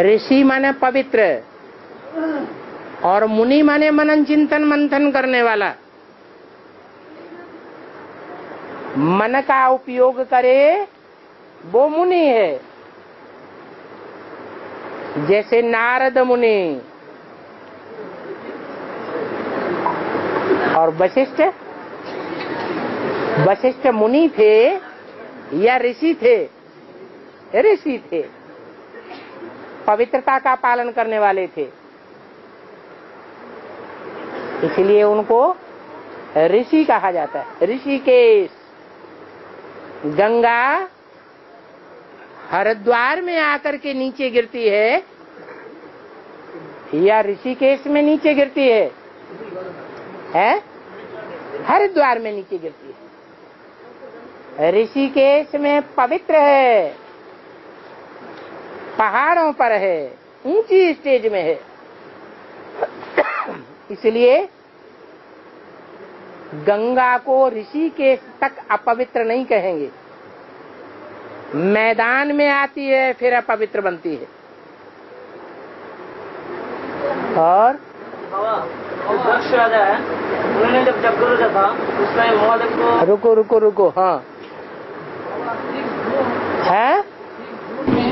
ऋषि माने पवित्र और मुनि माने मनन चिंतन मंथन करने वाला। मन का उपयोग करे वो मुनि है, जैसे नारद मुनि और वशिष्ठ। वशिष्ठ मुनि थे या ऋषि थे? ऋषि थे, पवित्रता का पालन करने वाले थे, इसलिए उनको ऋषि कहा जाता है। ऋषिकेश, गंगा हरिद्वार में आकर के नीचे गिरती है या ऋषिकेश में नीचे गिरती है? है? हरिद्वार में नीचे गिरती है। ऋषिकेश में पवित्र है, पहाड़ों पर है, ऊंची स्टेज में है, इसलिए गंगा को ऋषिकेश तक अपवित्र नहीं कहेंगे। मैदान में आती है फिर अपवित्र बनती है। और दक्ष राजा है, उन्होंने जब जगगुरु था उस टाइम मगध को रुको हाँ है तरफ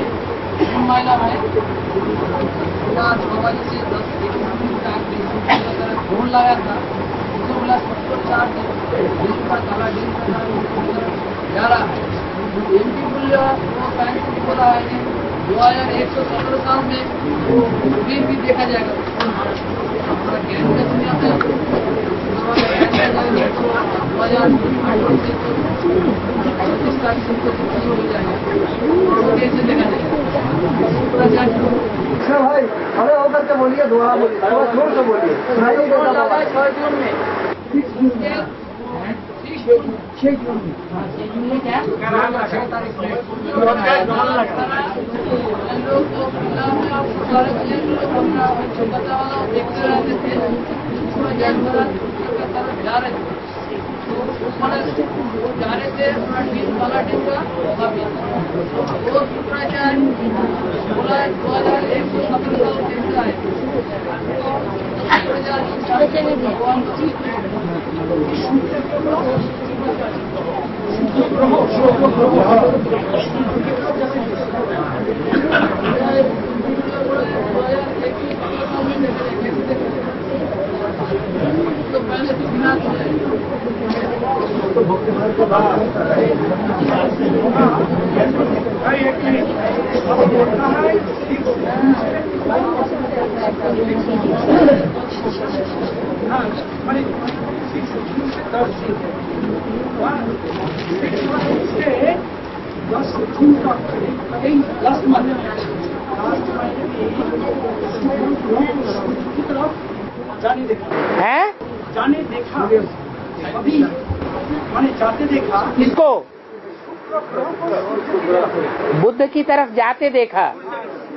जाते देखा?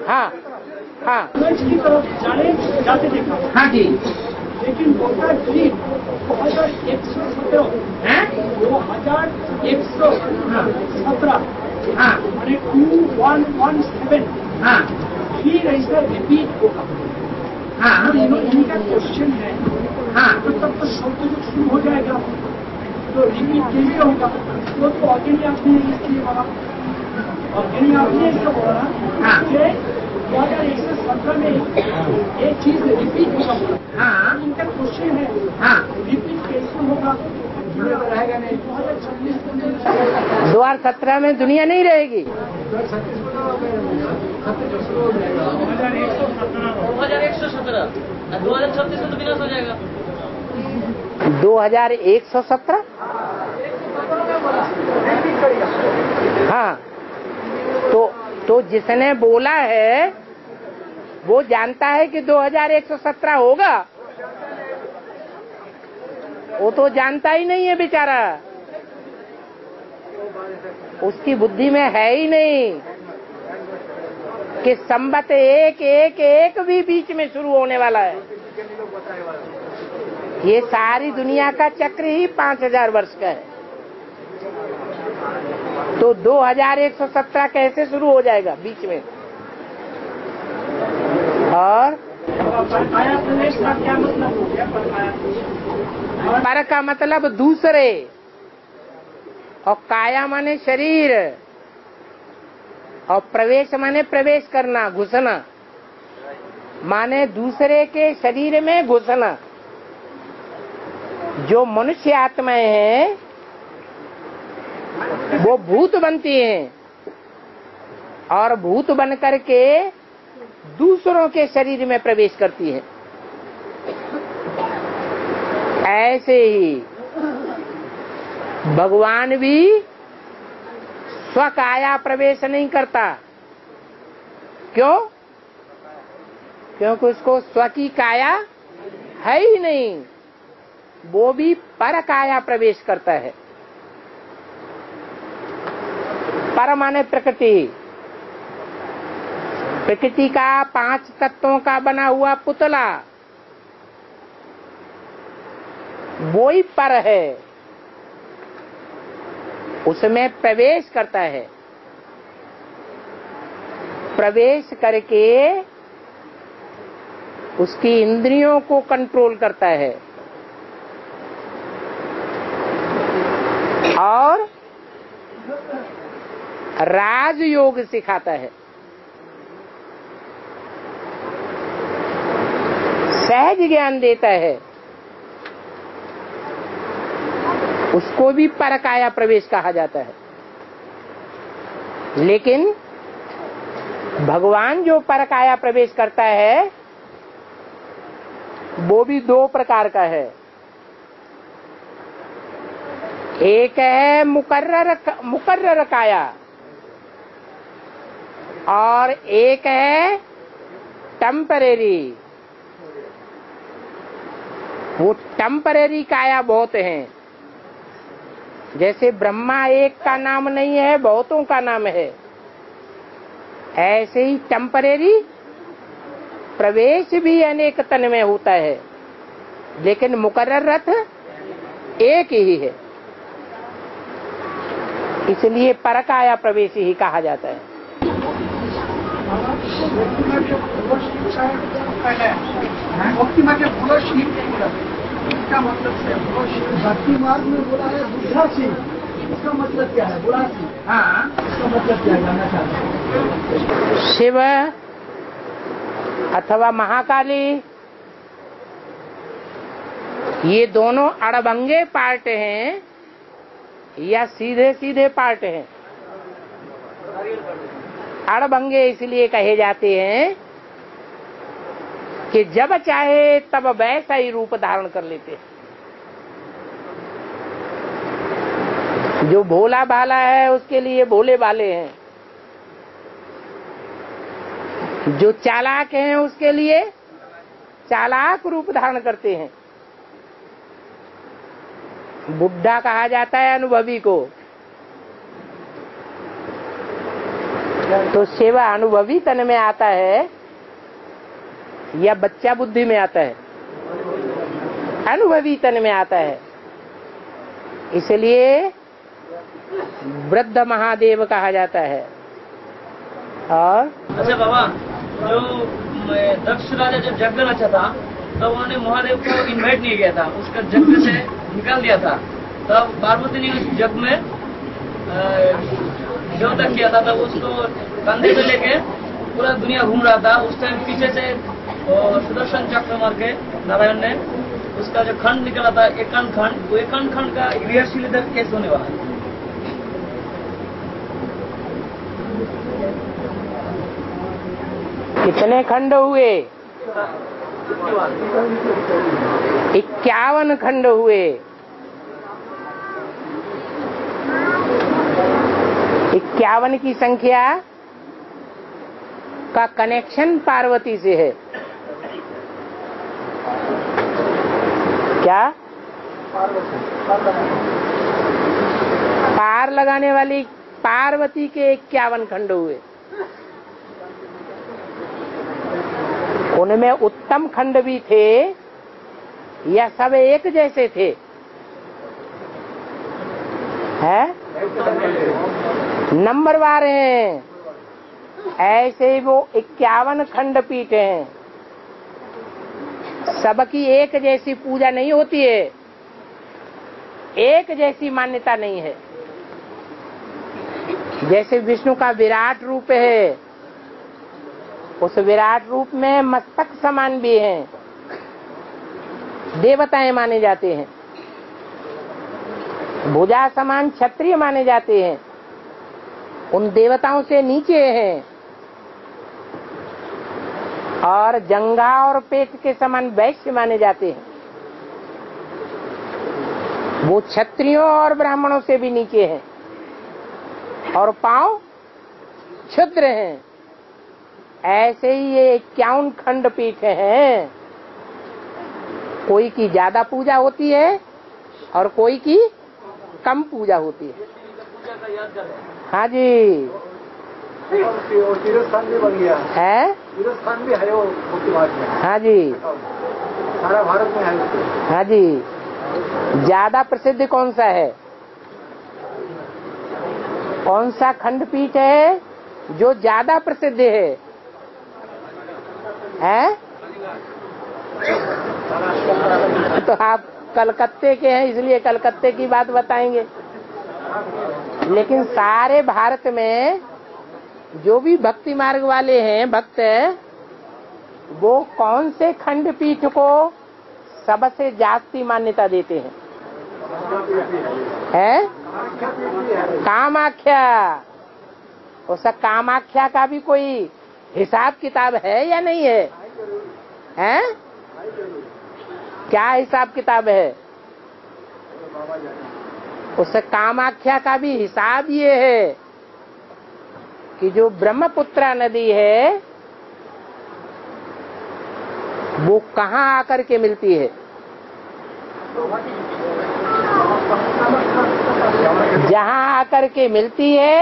हाँ हाँ की तरफ जाते देखा। हाँ जी, लेकिन 2117 2117 फिर ऐसा रिपीट होगा। हाँ, इनका क्वेश्चन है। हाँ, तब तो शब्द जो शुरू हो जाएगा तो रिपीट नहीं होगा। वो तो ऑलरेडी आपने इसलिए बोला और जिन्हें आपने इसको बोला कि 2117 में एक चीज रिपीट होगा। हाँ, इनका क्वेश्चन है। हाँ, रिपीट कैसे होगा? दुनिया रहेगा नहीं। 2017 में दुनिया नहीं रहेगी। 2117 2036 में तो विनाश हो जाएगा। 2117 हाँ, तो जिसने बोला है वो जानता है कि 2117 होगा। वो तो जानता ही नहीं है बेचारा, उसकी बुद्धि में है ही नहीं कि संबत 111 भी बीच में शुरू होने वाला है। ये सारी दुनिया का चक्र ही 5000 वर्ष का है, तो 2117 कैसे शुरू हो जाएगा बीच में? और पर का मतलब दूसरे और काया माने शरीर और प्रवेश माने प्रवेश करना, घुसना माने दूसरे के शरीर में घुसना। जो मनुष्य आत्माएं हैं वो भूत बनती हैं और भूत बनकर के दूसरों के शरीर में प्रवेश करती है। ऐसे ही भगवान भी स्वकाया प्रवेश नहीं करता। क्यों? क्योंकि उसको स्व की काया है ही नहीं, वो भी पर काया प्रवेश करता है। पर माने प्रकृति, प्रकृति का 5 तत्वों का बना हुआ पुतला वो ही पर है, उसमें प्रवेश करता है। प्रवेश करके उसकी इंद्रियों को कंट्रोल करता है और राजयोग सिखाता है। सहज ज्ञान देता है, उसको भी परकाया प्रवेश कहा जाता है। लेकिन भगवान जो परकाया प्रवेश करता है वो भी 2 प्रकार का है। एक है मुकर्रर काया और एक है टेम्परेरी। वो टेम्परेरी काया बहुत हैं, जैसे ब्रह्मा एक का नाम नहीं है, बहुतों का नाम है, ऐसे ही टेम्परेरी प्रवेश भी अनेक तन में होता है, लेकिन मुकर्रर रथ एक ही है, इसलिए परकाया प्रवेश ही कहा जाता है। इसका मतलब है भक्ति मार्ग में बोला है बुद्धा सिंह, इसका मतलब क्या है? बुरा सिंह, हाँ, इसका मतलब क्या जानना चाहते? शिव अथवा महाकाली, ये दोनों अड़बंगे पार्ट हैं या सीधे सीधे पार्ट हैं? अड़बंगे इसलिए कहे जाते हैं कि जब चाहे तब वैसा ही रूप धारण कर लेते हैं। जो भोला भाला है उसके लिए भोले भाले हैं, जो चालाक हैं उसके लिए चालाक रूप धारण करते हैं। बुढ़ा कहा जाता है अनुभवी को, तो सेवा अनुभवी तन में आता है या बच्चा बुद्धि में आता है? अनुभवी तन में आता है, इसलिए वृद्ध महादेव कहा जाता है। और अच्छा बाबा, जो दक्ष राजा जब यज्ञ रचा था तब तो उन्होंने महादेव को इन्वाइट नहीं किया था, उसका यज्ञ से निकाल दिया था, तब तो पार्वती ने उस यज्ञ में देवता किया था, तब तो उसको कंधे पे लेके पूरा दुनिया घूम रहा था। उस टाइम पीछे से सुदर्शन चक्र मार के नारायण ने उसका जो खंड निकला था, एकांत खंड, वो एकांत खंड का रिहर्सल इधर केस होने वाला है। कितने खंड हुए? 51 खंड हुए। 51 की संख्या का कनेक्शन पार्वती से है। क्या पार लगाने वाली पार्वती के 51 खंड हुए, उनमें उत्तम खंड भी थे या सब एक जैसे थे? है नंबरवार हैं, ऐसे ही वो 51 खंड पीठ हैं। सबकी एक जैसी पूजा नहीं होती है, एक जैसी मान्यता नहीं है। जैसे विष्णु का विराट रूप है, उस विराट रूप में मस्तक समान भी हैं, देवताएं माने जाते हैं, भुजा समान क्षत्रिय माने जाते हैं, उन देवताओं से नीचे हैं, और जंगा और पेट के समान वैश्य माने जाते हैं। वो क्षत्रियों और ब्राह्मणों से भी नीचे हैं, और पांव क्षुद्र हैं। ऐसे ही ये 51 खंड पीठ हैं। कोई की ज्यादा पूजा होती है और कोई की कम पूजा होती है। हाँ जी, तीर्थस्थान भी बन गया है, तीर्थस्थान भी है में। हाँ जी, सारा भारत में है। हाँ जी, ज्यादा प्रसिद्ध कौन सा है, कौन सा खंडपीठ है जो ज्यादा प्रसिद्ध है? हैं? तो आप कलकत्ते के हैं, इसलिए कलकत्ते की बात बताएंगे। लेकिन सारे भारत में जो भी भक्ति मार्ग वाले हैं, भक्त है, वो कौन से खंडपीठ को सबसे जास्ती मान्यता देते हैं? हैं? कामाख्या। उस कामाख्या का भी कोई हिसाब किताब है या नहीं है? हैं? क्या हिसाब किताब है? उस कामाख्या का भी हिसाब ये है कि जो ब्रह्मपुत्रा नदी है वो कहाँ आकर के मिलती है? जहाँ आकर के मिलती है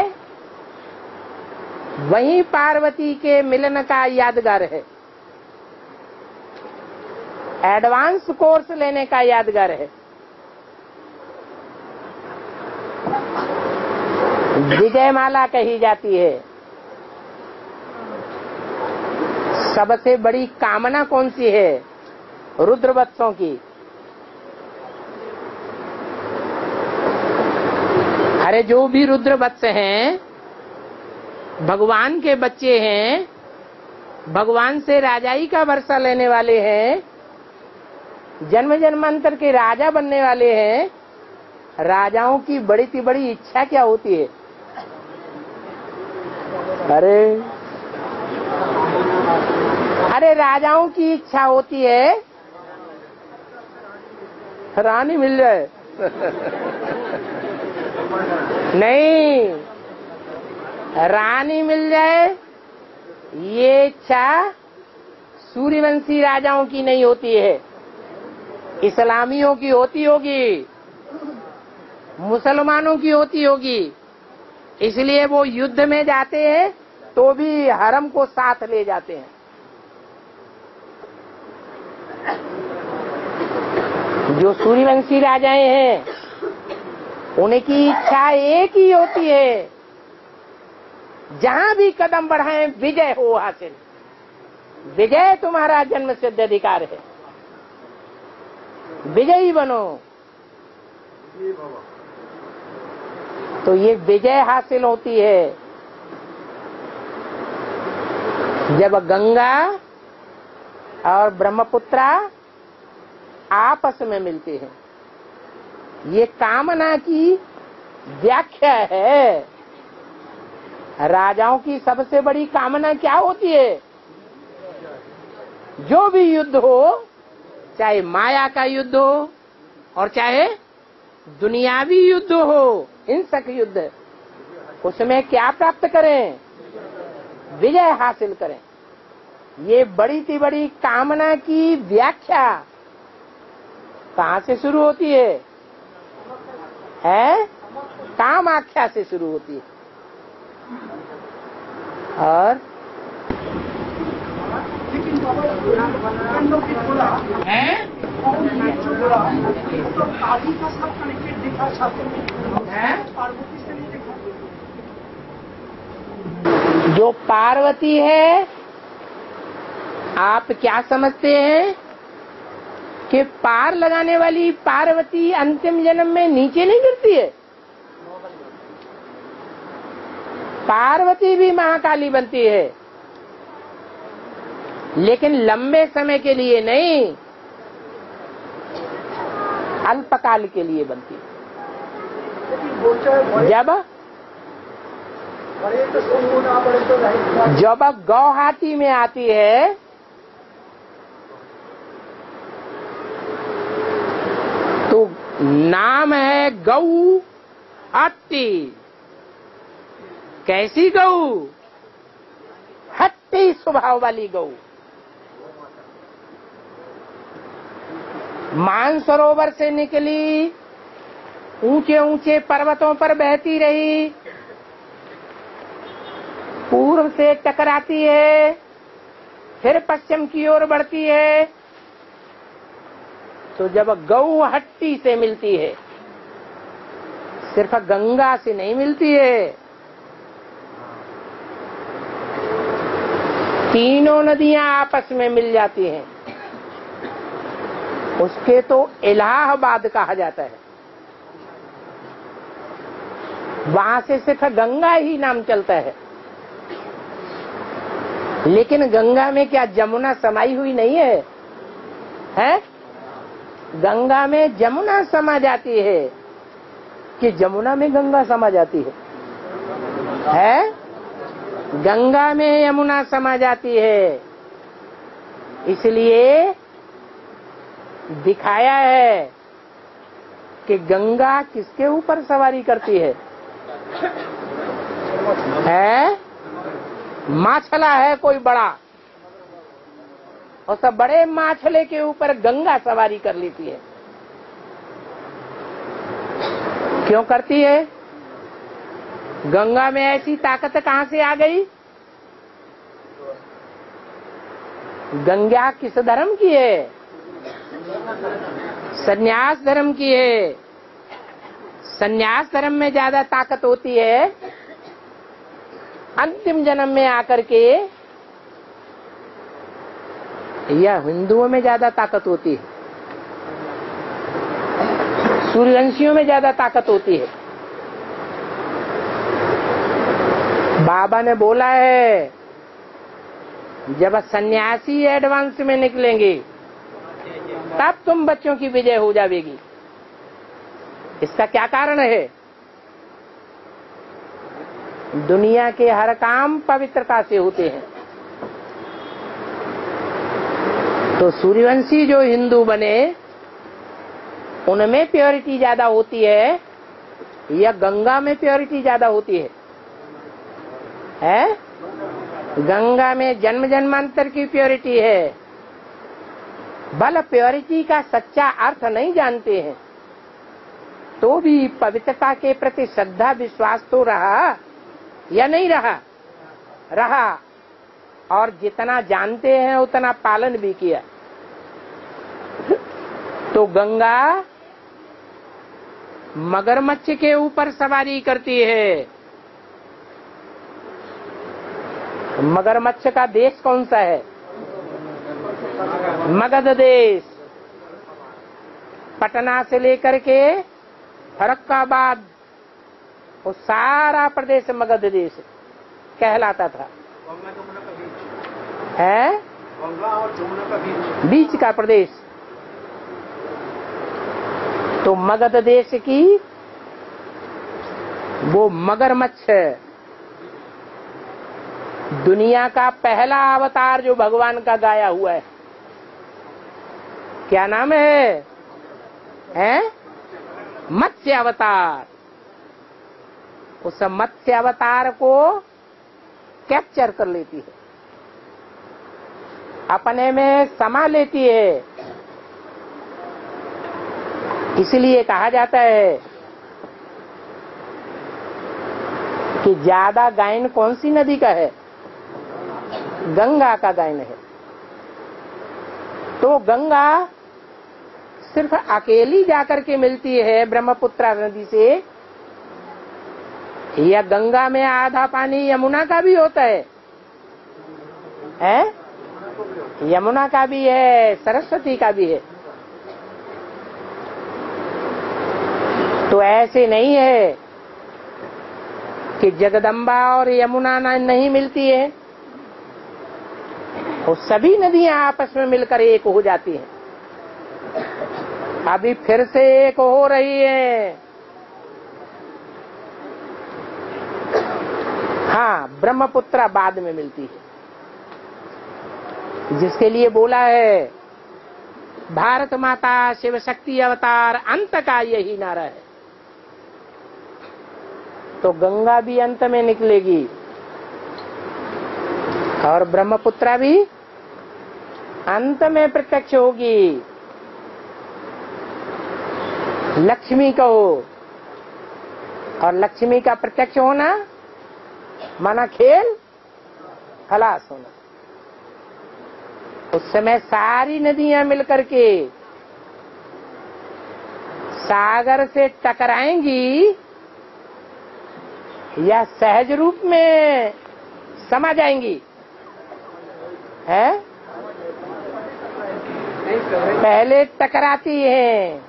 वहीं पार्वती के मिलन का यादगार है, एडवांस कोर्स लेने का यादगार है। विजयमाला कही जाती है। सबसे बड़ी कामना कौन सी है रुद्र वत्सों की? अरे जो भी रुद्र वत्स हैं, भगवान के बच्चे हैं, भगवान से राजाई का वर्षा लेने वाले हैं, जन्म जन्मांतर के राजा बनने वाले हैं, राजाओं की बड़ी सी बड़ी इच्छा क्या होती है? अरे राजाओं की इच्छा होती है रानी मिल जाए। नहीं, रानी मिल जाए ये इच्छा सूर्यवंशी राजाओं की नहीं होती है, इस्लामियों की होती होगी, मुसलमानों की होती होगी। इसलिए वो युद्ध में जाते हैं तो भी हरम को साथ ले जाते हैं। जो सूर्यवंशी राजाएं हैं उनकी इच्छा एक ही होती है, जहां भी कदम बढ़ाएं विजय हो हासिल। विजय तुम्हारा जन्म सिद्ध अधिकार है, विजयी बनो। तो ये विजय हासिल होती है जब गंगा और ब्रह्मपुत्रा आपस में मिलते हैं। ये कामना की व्याख्या है। राजाओं की सबसे बड़ी कामना क्या होती है? जो भी युद्ध हो, चाहे माया का युद्ध हो और चाहे दुनियावी युद्ध हो, हिंसक युद्ध, उसमें क्या प्राप्त करें? विजय हासिल करें। ये बड़ी सी बड़ी कामना की व्याख्या कहाँ से शुरू होती है? है? कामाख्या से शुरू होती है। और जो पार्वती है, आप क्या समझते हैं? कि पार लगाने वाली पार्वती अंतिम जन्म में नीचे नहीं गिरती है, पार्वती भी महाकाली बनती है, लेकिन लंबे समय के लिए नहीं, अल्पकाल के लिए बनती है। जब गौहाटी में आती है तो नाम है गऊ हट्टी। कैसी गऊ? हट्टी स्वभाव वाली गऊ। मानसरोवर से निकली, ऊंचे ऊंचे पर्वतों पर बहती रही, पूर्व से टकराती है, फिर पश्चिम की ओर बढ़ती है, तो जब गौहाटी से मिलती है, सिर्फ गंगा से नहीं मिलती है, तीनों नदियां आपस में मिल जाती हैं। उसके तो इलाहाबाद कहा जाता है, वहां से सिर्फ गंगा ही नाम चलता है। लेकिन गंगा में क्या यमुना समाई हुई नहीं है? है? गंगा में यमुना समा जाती है कि यमुना में गंगा समा जाती है? है? गंगा में यमुना समा जाती है, इसलिए दिखाया है कि गंगा किसके ऊपर सवारी करती है? है? माछला है कोई बड़ा, और सब बड़े माछले के ऊपर गंगा सवारी कर लेती है। क्यों करती है? गंगा में ऐसी ताकत कहां से आ गई? गंगा किस धर्म की है? सन्यास धर्म की है। सन्यास धर्म में ज्यादा ताकत होती है। अंतिम जन्म में आकर के, या हिंदुओं में ज्यादा ताकत होती है, सूर्यवंशियों में ज्यादा ताकत होती है। बाबा ने बोला है जब सन्यासी एडवांस में निकलेंगे तब तुम बच्चों की विजय हो जाएगी। इसका क्या कारण है? दुनिया के हर काम पवित्रता से होते हैं, तो सूर्यवंशी जो हिंदू बने उनमें प्योरिटी ज्यादा होती है या गंगा में प्योरिटी ज्यादा होती है? है? गंगा में जन्म जन्मांतर की प्योरिटी है। बल प्योरिटी का सच्चा अर्थ नहीं जानते हैं, तो भी पवित्रता के प्रति श्रद्धा विश्वास तो रहा या नहीं रहा? रहा। और जितना जानते हैं उतना पालन भी किया। तो गंगा मगरमच्छ के ऊपर सवारी करती है। मगरमच्छ का देश कौन सा है? मगध देश। पटना से लेकर के फर्रक्काबाद, वो सारा प्रदेश मगध देश कहलाता था। है? बीच का प्रदेश। तो मगध देश की वो मगरमच्छ, दुनिया का पहला अवतार जो भगवान का गाया हुआ है, क्या नाम है? हैं? मत्स्य अवतार। उस मत्स्य अवतार को कैप्चर कर लेती है, अपने में समा लेती है। इसलिए कहा जाता है कि ज्यादा गायन कौन सी नदी का है? गंगा का गायन है। तो गंगा सिर्फ अकेली जाकर के मिलती है ब्रह्मपुत्रा नदी से, या गंगा में आधा पानी यमुना का भी होता है? है? यमुना का भी है, सरस्वती का भी है। तो ऐसे नहीं है कि जगदम्बा और यमुना नहीं मिलती है, वो सभी नदियां आपस में मिलकर एक हो जाती हैं। अभी फिर से एक हो रही है। हाँ, ब्रह्मपुत्रा बाद में मिलती है, जिसके लिए बोला है भारत माता शिव शक्ति अवतार, अंत का यही नारा है। तो गंगा भी अंत में निकलेगी और ब्रह्मपुत्रा भी अंत में प्रत्यक्ष होगी। लक्ष्मी कहो, और लक्ष्मी का प्रत्यक्ष होना माना खेल खलास होना। उस समय सारी नदियां मिलकर के सागर से टकराएंगी या सहज रूप में समा जाएंगी? है, पहले टकराती है।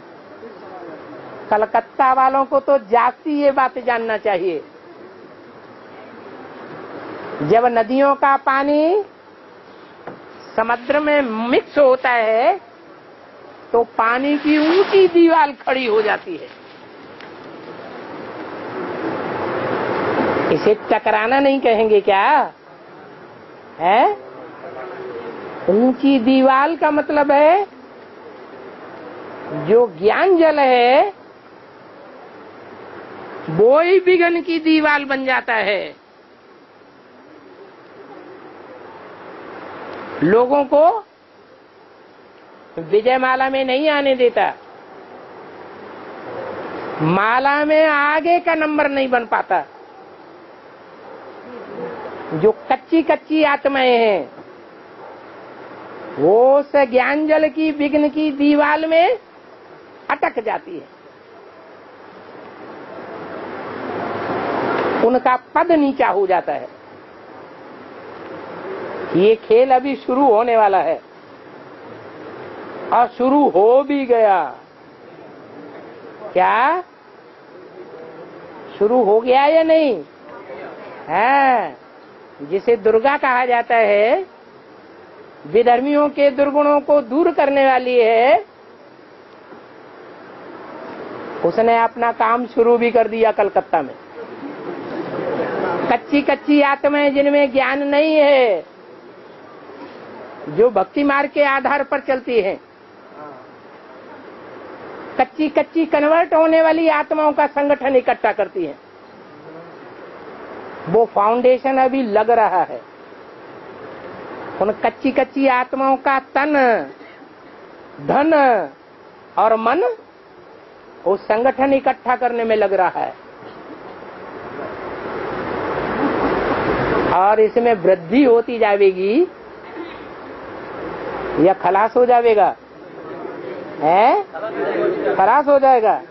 कलकत्ता वालों को तो जाती ये बातें जानना चाहिए। जब नदियों का पानी समुद्र में मिक्स होता है तो पानी की ऊंची दीवार खड़ी हो जाती है। इसे टकराना नहीं कहेंगे क्या? है, ऊंची दीवार का मतलब है जो ज्ञान जल है वो ही विघ्न की दीवार बन जाता है। लोगों को विजय माला में नहीं आने देता, माला में आगे का नंबर नहीं बन पाता। जो कच्ची कच्ची आत्माएं हैं वो से ज्ञान जल की विघ्न की दीवार में अटक जाती है, उनका पद नीचा हो जाता है। ये खेल अभी शुरू होने वाला है और शुरू हो भी गया। क्या शुरू हो गया या नहीं? है, जिसे दुर्गा कहा जाता है, विधर्मियों के दुर्गुणों को दूर करने वाली है, उसने अपना काम शुरू भी कर दिया कलकत्ता में। कच्ची कच्ची आत्माएं जिनमें ज्ञान नहीं है, जो भक्ति मार्ग के आधार पर चलती हैं, कच्ची कच्ची कन्वर्ट होने वाली आत्माओं का संगठन इकट्ठा करती है। वो फाउंडेशन अभी लग रहा है। उन कच्ची कच्ची आत्माओं का तन, धन और मन वो संगठन इकट्ठा करने में लग रहा है और इसमें वृद्धि होती जाएगी या खलास हो जाएगा? है, खलास हो जाएगा।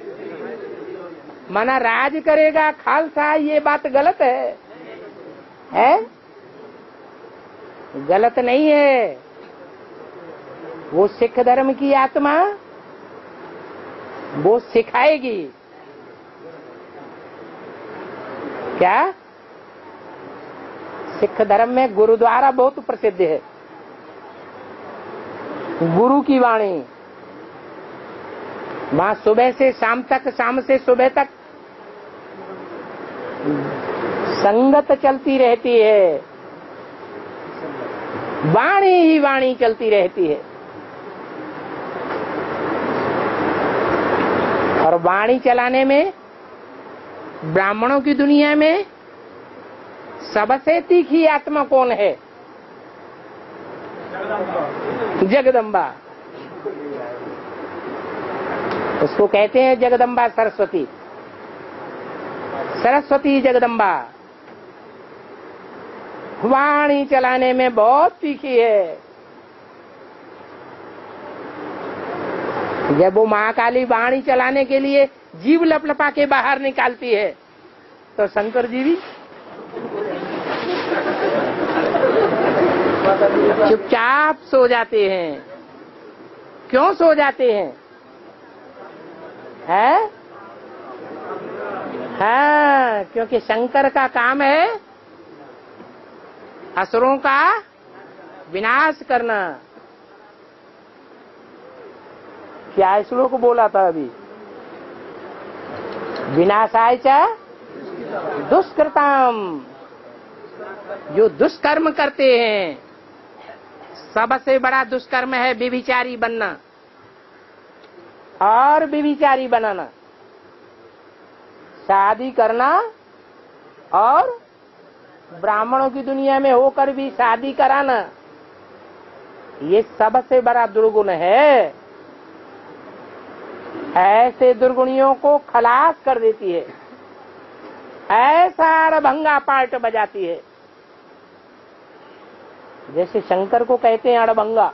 माना राज करेगा खालसा, ये बात गलत है? है, गलत नहीं है। वो सिख धर्म की आत्मा वो सिखाएगी। क्या सिख धर्म में गुरुद्वारा बहुत प्रसिद्ध है, गुरु की वाणी। वहां सुबह से शाम तक, शाम से सुबह तक संगत चलती रहती है, वाणी ही वाणी चलती रहती है। और वाणी चलाने में ब्राह्मणों की दुनिया में सबसे तीखी आत्मा कौन है? जगदम्बा। उसको कहते हैं जगदम्बा सरस्वती, सरस्वती जगदम्बा। वाणी चलाने में बहुत तीखी है। जब वो महाकाली वाणी चलाने के लिए जीव लपलपा के बाहर निकालती है तो शंकर जी भी चुपचाप सो जाते हैं। क्यों सो जाते हैं? है, क्योंकि शंकर का काम है असुरों का विनाश करना। क्या श्लोक बोला था अभी? विनाशाय च दुष्कृताम, जो दुष्कर्म करते हैं सबसे बड़ा दुष्कर्म है व्यभिचारी बनना और व्यभिचारी बनाना, शादी करना और ब्राह्मणों की दुनिया में होकर भी शादी कराना, ये सबसे बड़ा दुर्गुण है। ऐसे दुर्गुणियों को खलास कर देती है, ऐसा अड़भंगा पार्ट बजाती है। जैसे शंकर को कहते हैं अड़भंगा,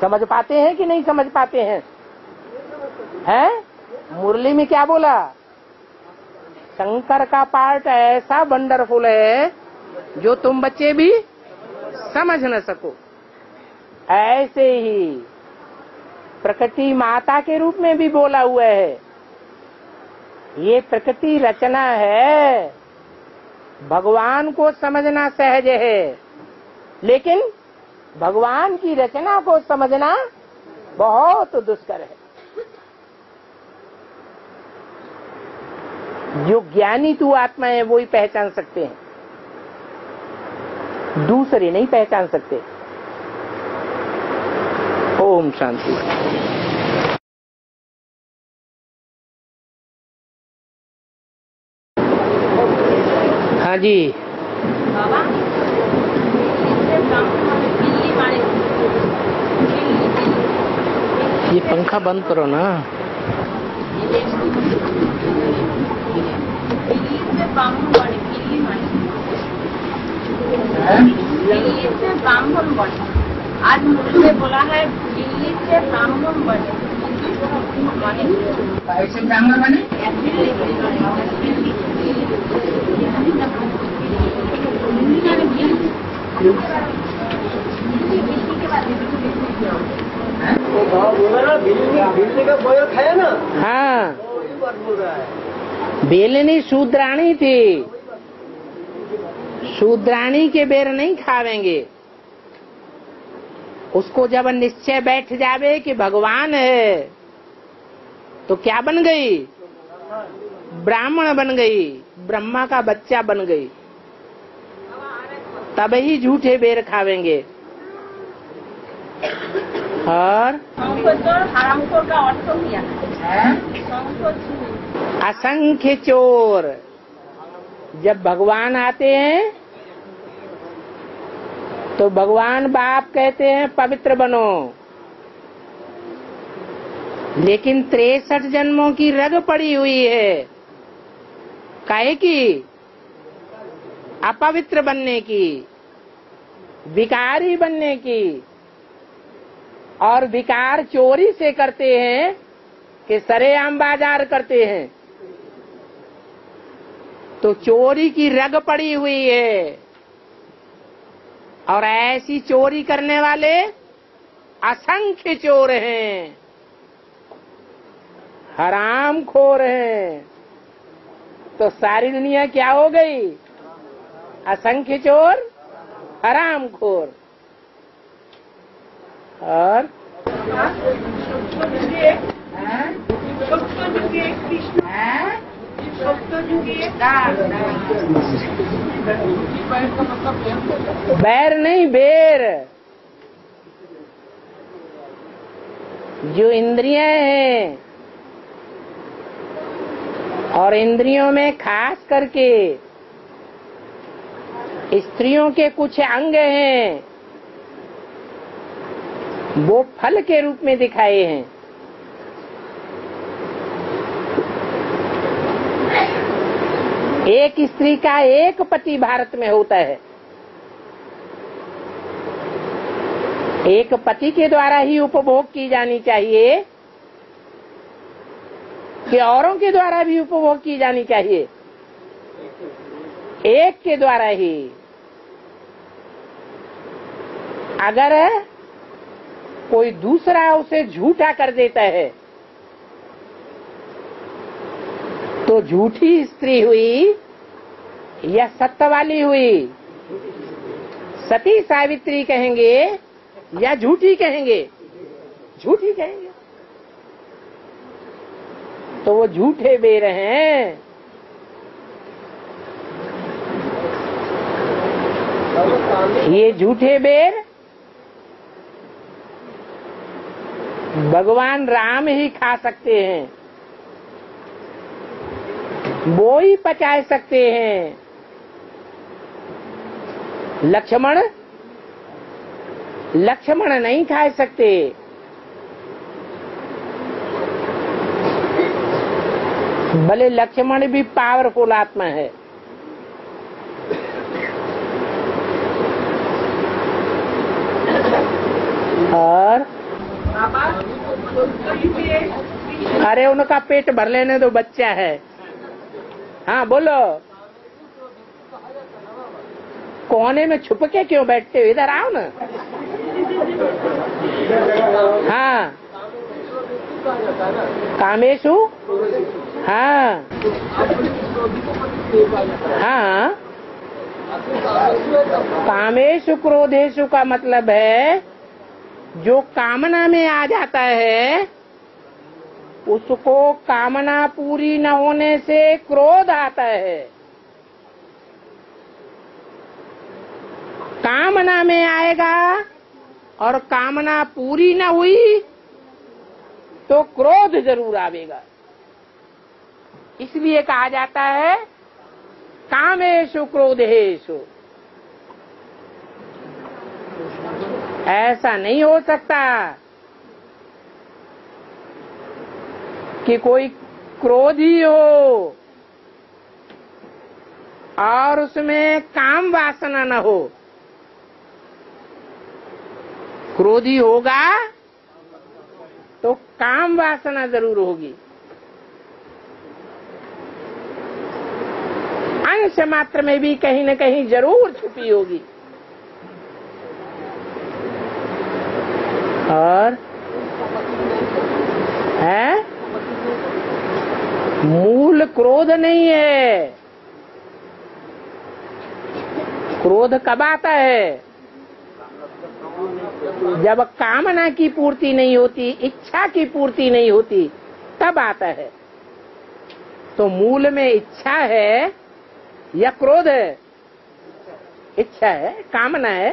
समझ पाते हैं कि नहीं समझ पाते हैं? हैं? मुरली में क्या बोला? शंकर का पार्ट ऐसा वंडरफुल है जो तुम बच्चे भी समझ न सको। ऐसे ही प्रकृति माता के रूप में भी बोला हुआ है। ये प्रकृति रचना है, भगवान को समझना सहज है लेकिन भगवान की रचना को समझना बहुत दुष्कर है। जो ज्ञानी तू आत्मा है वो ही पहचान सकते हैं, दूसरे नहीं पहचान सकते। ओम शांति। हाँ जी बाबा, ये पंखा बंद करो ना। आज मुझे बोला है दिल्ली से ब्राह्मण बने, ऐसे ब्राह्मण बने। हाँ, बेलनी शूद्राणी थी, शूद्राणी के बेर नहीं खावेंगे। उसको जब निश्चय बैठ जावे कि भगवान है तो क्या बन गई? ब्राह्मण बन गई, ब्रह्मा का बच्चा बन गई, तब ही झूठे बेर खावेंगे। और असंख्य चोर जब भगवान आते हैं तो भगवान बाप कहते हैं पवित्र बनो, लेकिन 63 जन्मों की रग पड़ी हुई है काहे की? अपवित्र बनने की, विकारी बनने की। और विकार चोरी से करते हैं कि सरेआम बाजार करते हैं। तो चोरी की रग पड़ी हुई है और ऐसी चोरी करने वाले असंख्य चोर हैं, हराम खोर हैं। तो सारी दुनिया क्या हो गई? असंख्य चोर, हराम खोर। और बैर नहीं, बेर। जो इंद्रियां हैं और इंद्रियों में खास करके स्त्रियों के कुछ अंग हैं वो फल के रूप में दिखाए हैं। एक स्त्री का एक पति भारत में होता है, एक पति के द्वारा ही उपभोग की जानी चाहिए कि औरों के द्वारा भी उपभोग की जानी चाहिए? एक के द्वारा ही। अगर कोई दूसरा उसे झूठा कर देता है तो तो झूठी स्त्री हुई या सत्य वाली हुई? सती सावित्री कहेंगे या झूठी कहेंगे? झूठी कहेंगे। तो वो झूठे बेर हैं। ये झूठे बेर भगवान राम ही खा सकते हैं, वो ही पचा सकते हैं। लक्ष्मण नहीं खा सकते। भले लक्ष्मण भी पावरफुल आत्मा है, और अरे उनका पेट भर लेने दो, बच्चा है। हाँ बोलो, कोने में छुप के क्यों बैठते हो, इधर आओ ना। हाँ कामेशु, हाँ हाँ कामेशु क्रोधेशु का मतलब है जो कामना में आ जाता है उसको कामना पूरी न होने से क्रोध आता है। कामना में आएगा और कामना पूरी न हुई तो क्रोध जरूर आवेगा। इसलिए कहा जाता है कामेशु क्रोधेशु। ऐसा नहीं हो सकता कि कोई क्रोधी हो और उसमें काम वासना न हो। क्रोधी होगा तो काम वासना जरूर होगी। अंश मात्र में भी कहीं न कहीं जरूर छुपी होगी। और है मूल क्रोध नहीं है। क्रोध कब आता है? जब कामना की पूर्ति नहीं होती, इच्छा की पूर्ति नहीं होती, तब आता है। तो मूल में इच्छा है या क्रोध है? इच्छा है, कामना है।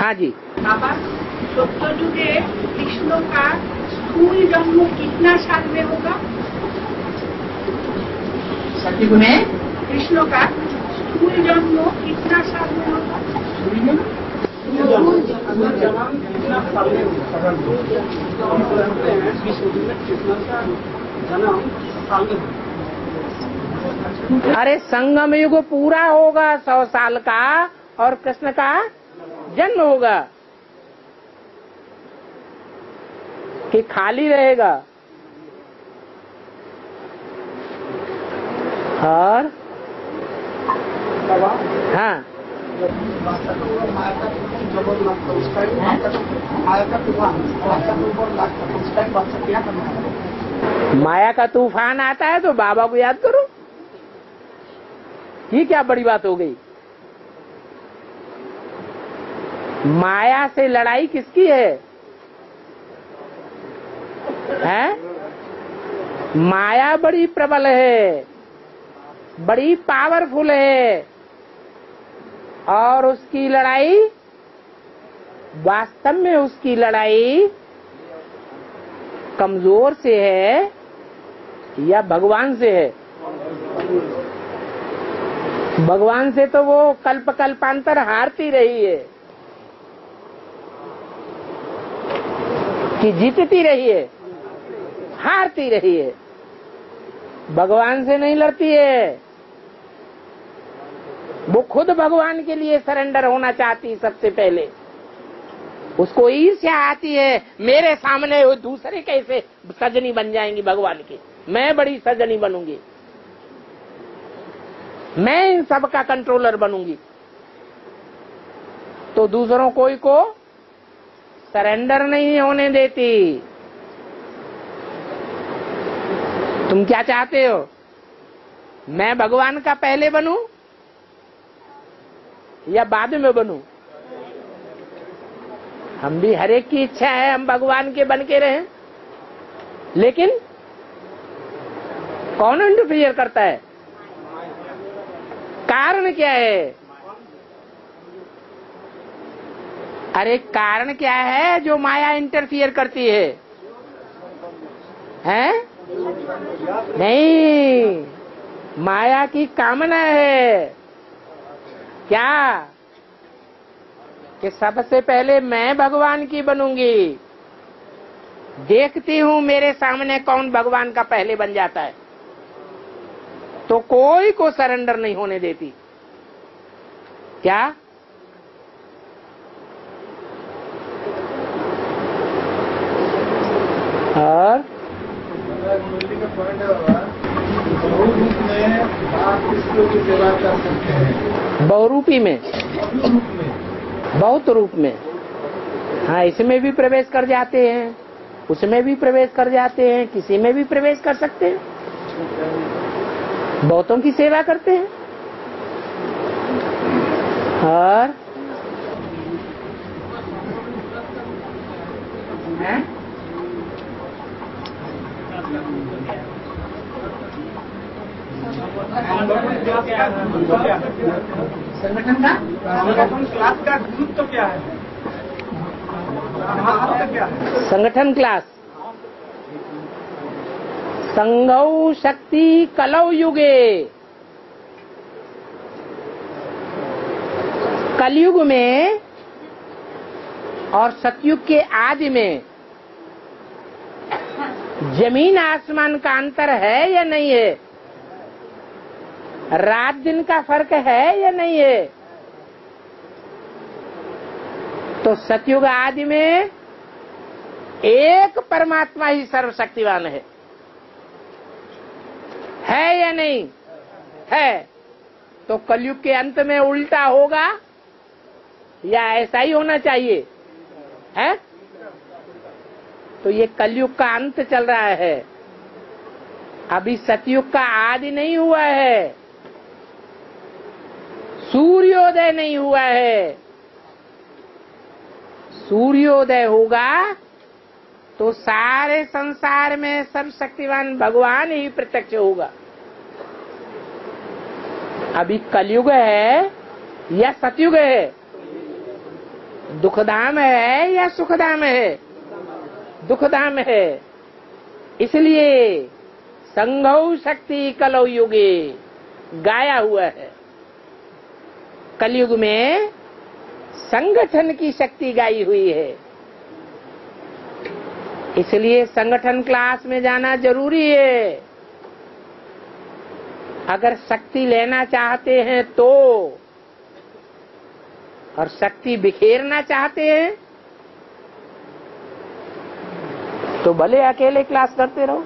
हाँ जी। बाबा सप्तयुग में कृष्ण का स्थूल जन्म कितना साल में होगा? सतयुग में कृष्ण का स्थूल जन्म कितना साल में होगा? अरे संगम युग पूरा होगा 100 साल का, और कृष्ण का जन्म होगा कि खाली रहेगा? और हाँ माया का तूफान आता है तो बाबा को याद करो। ये क्या बड़ी बात हो गई? माया से लड़ाई किसकी है? हैं? माया बड़ी प्रबल है, बड़ी पावरफुल है, और उसकी लड़ाई वास्तव में उसकी लड़ाई कमजोर से है या भगवान से है? भगवान से तो वो कल्प कल्पांतर हारती रही है कि जीतती रही है, हारती रही है। भगवान से नहीं लड़ती है, वो खुद भगवान के लिए सरेंडर होना चाहती। सबसे पहले उसको ईर्ष्या आती है, मेरे सामने वो दूसरे कैसे सजनी बन जाएंगी भगवान की, मैं बड़ी सजनी बनूंगी, मैं इन सबका कंट्रोलर बनूंगी। तो दूसरों कोई को सरेंडर नहीं होने देती। तुम क्या चाहते हो, मैं भगवान का पहले बनूं या बाद में बनूं? हम भी हर एक की इच्छा है हम भगवान के बन के रहें, लेकिन कौन इंटरफियर करता है? कारण क्या है? अरे कारण क्या है जो माया इंटरफियर करती है? हैं? नहीं, माया की कामना है क्या कि सबसे पहले मैं भगवान की बनूंगी, देखती हूँ मेरे सामने कौन भगवान का पहले बन जाता है, तो कोई को सरेंडर नहीं होने देती। क्या और मुरली का पॉइंट में आप इसको सेवा कर सकते हैं बहुरूपी में, बहुत रूप में। हाँ, इसमें भी प्रवेश कर जाते हैं, उसमें भी प्रवेश कर जाते हैं, किसी में भी प्रवेश कर सकते हैं, बहुतों की सेवा करते हैं। और संगठन का गुरुत्व क्या है? संगठन क्लास संगौ शक्ति कलौ युगे, कलयुग में और सतयुग के आदि में जमीन आसमान का अंतर है या नहीं है? रात दिन का फर्क है या नहीं है? तो सतयुग आदि में एक परमात्मा ही सर्वशक्तिवान है या नहीं है? तो कलयुग के अंत में उल्टा होगा या ऐसा ही होना चाहिए है? तो ये कलयुग का अंत चल रहा है, अभी सतयुग का आदि नहीं हुआ है, सूर्योदय नहीं हुआ है। सूर्योदय होगा तो सारे संसार में सर्वशक्तिवान भगवान ही प्रत्यक्ष होगा। अभी कलयुग है या सतयुग है? दुखधाम है या सुखधाम है? दुखधाम है। इसलिए संघौ शक्ति कलौ युगे गाया हुआ है, कलयुग में संगठन की शक्ति गाई हुई है। इसलिए संगठन क्लास में जाना जरूरी है। अगर शक्ति लेना चाहते हैं तो, और शक्ति बिखेरना चाहते हैं तो भले अकेले क्लास करते रहो।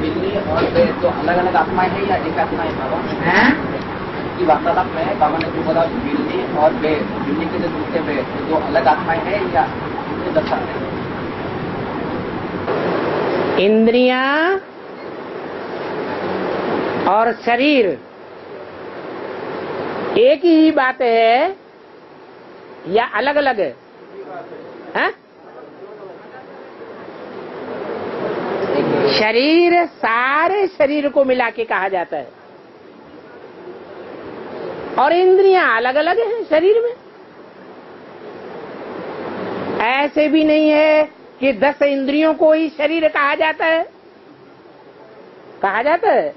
दिल्ली और तो अलग अलग आत्माएं हैं या एक आत्मा है बाबा? हैं कि वार्तालाप में बाबा ने जो बोला दिल्ली और बेद, दिल्ली के जो दूसरे बेद तो दो अलग आत्माएं हैं या दर्शाते हैं? इंद्रियां और शरीर एक ही बात है या अलग अलग है? हैं? शरीर सारे शरीर को मिला के कहा जाता है, और इंद्रियां अलग अलग हैं शरीर में। ऐसे भी नहीं है कि 10 इंद्रियों को ही शरीर कहा जाता है। कहा जाता है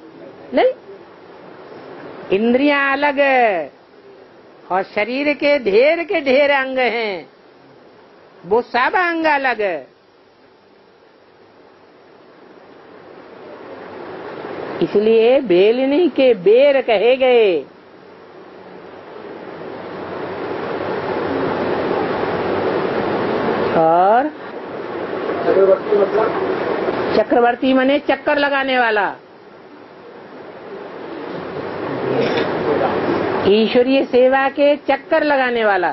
नहीं, इंद्रियां अलग है और शरीर के ढेर अंग हैं, वो सब अंग अलग है। इसलिए बेलनी के बेर कहे गए। और चक्रवर्ती मतलब? चक्रवर्ती माने चक्कर लगाने वाला। ईश्वरीय सेवा के चक्कर लगाने वाला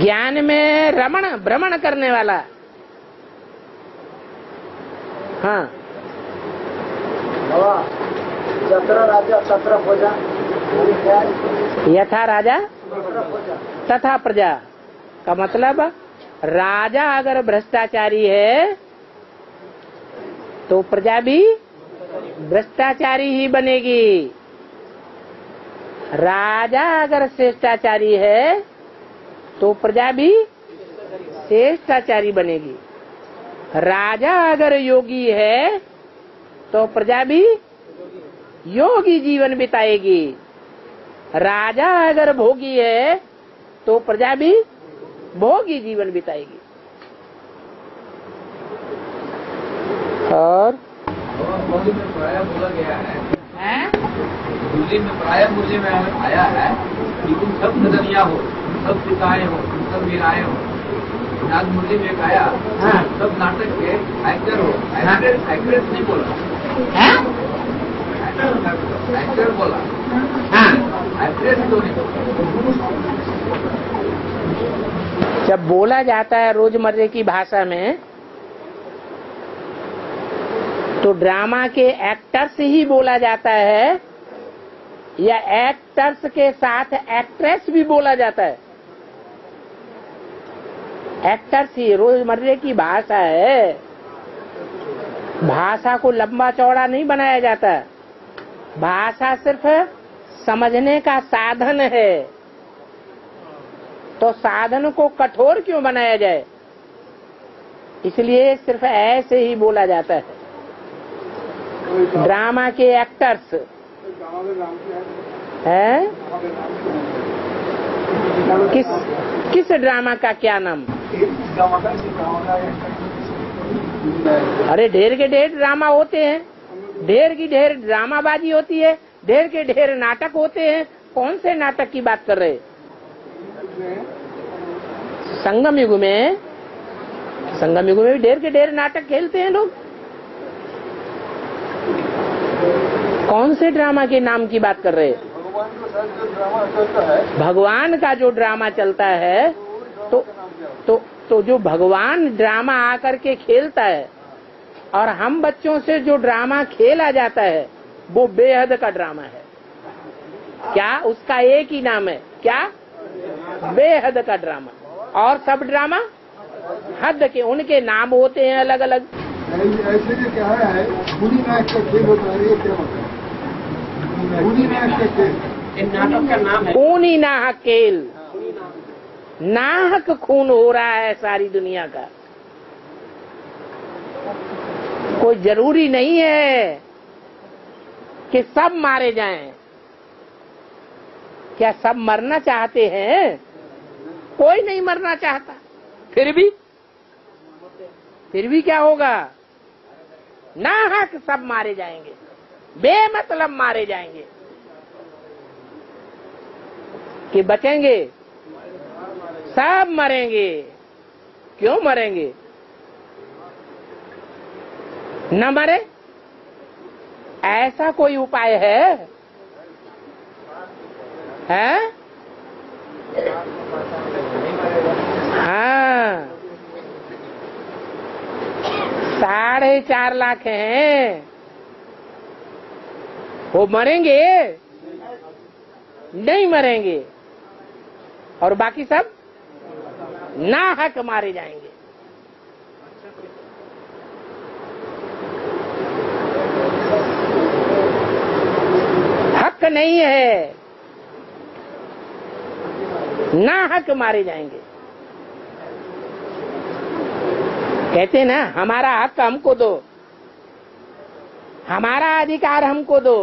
ज्ञान में रमण भ्रमण करने वाला। हाँ यथा राजा तथा प्रजा का मतलब, राजा अगर भ्रष्टाचारी है तो प्रजा भी भ्रष्टाचारी ही बनेगी। राजा अगर श्रेष्ठाचारी है तो प्रजा भी श्रेष्ठाचारी बनेगी। राजा अगर योगी है तो प्रजा भी योगी जीवन बिताएगी। राजा अगर भोगी है तो प्रजा भी भोगी जीवन बिताएगी। और होली में प्राय बोला गया है, होली में प्राय मुझे में आया है कि तुम सब नदनिया हो, सब पिताएं हो, सब वीराएं हो। नारद मुनि में आया सब नाटक के एक्टर हो, एक्ट्रेस नहीं बोला, एक्टर बोला, एक्ट्रेस तो नहीं बोला। जब बोला जाता है रोजमर्रा की भाषा में तो ड्रामा के एक्टर्स ही बोला जाता है या एक्टर्स के साथ एक्ट्रेस भी बोला जाता है। एक्टर्स ही रोजमर्रा की भाषा है। भाषा को लंबा चौड़ा नहीं बनाया जाता। भाषा सिर्फ समझने का साधन है, तो साधन को कठोर क्यों बनाया जाए, इसलिए सिर्फ ऐसे ही बोला जाता है। ड्रामा के एक्टर्स है किस ड्रामा का क्या नाम? अरे ढेर के ढेर ड्रामा होते हैं, ढेर की ढेर ड्रामाबाजी होती है, ढेर के ढेर नाटक होते हैं। कौन से नाटक की बात कर रहे? संगम युग में, संगम युग में भी ढेर के ढेर नाटक खेलते हैं लोग। कौन से ड्रामा के नाम की बात कर रहे हैं? भगवान का जो ड्रामा चलता है तो जो भगवान ड्रामा आकर के खेलता है और हम बच्चों से जो ड्रामा खेला जाता है वो बेहद का ड्रामा है। क्या उसका एक ही नाम है? क्या? बेहद का ड्रामा। और सब ड्रामा हद के, उनके नाम होते हैं अलग अलग। ऐसे जो क्या है पूरी नाच का खेल होता है, ये क्या होता है? नाटक का नाम है खूनी नाहक खेल। नाहक खून हो रहा है सारी दुनिया का, कोई जरूरी नहीं है कि सब मारे जाएं। क्या सब मरना चाहते हैं? कोई नहीं मरना चाहता, फिर भी क्या होगा? नाहक सब मारे जाएंगे, बेमतलब मारे जाएंगे। कि बचेंगे? सब मरेंगे। क्यों मरेंगे? न मरे ऐसा कोई उपाय है? हैं? हाँ 4.5 लाख हैं, वो मरेंगे नहीं मरेंगे, और बाकी सब नाहक मारे जाएंगे। हक नहीं है, नाहक मारे जाएंगे। कहते ना, हमारा हक हमको दो, हमारा अधिकार हमको दो।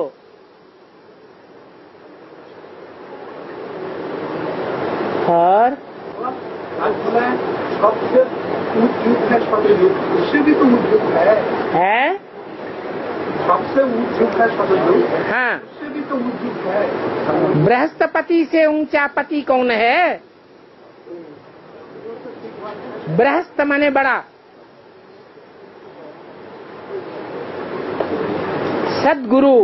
और उससे भी तो उद्योग है, सबसे उद्योग है। हाँ उससे भी तो उद्योग है। बृहस्पति से ऊंचा पति कौन है? बृहस्पति माने बड़ा। सदगुरु।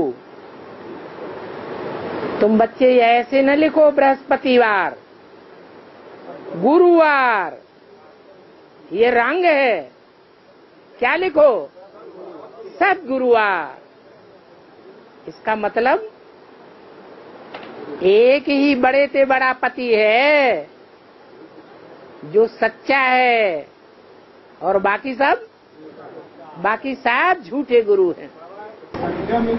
तुम बच्चे ऐसे न लिखो बृहस्पतिवार, गुरुवार, ये रंग है, क्या लिखो? सदगुरुवार। इसका मतलब एक ही बड़े से बड़ा पति है जो सच्चा है और बाकी सब झूठे गुरु हैं। सतयुग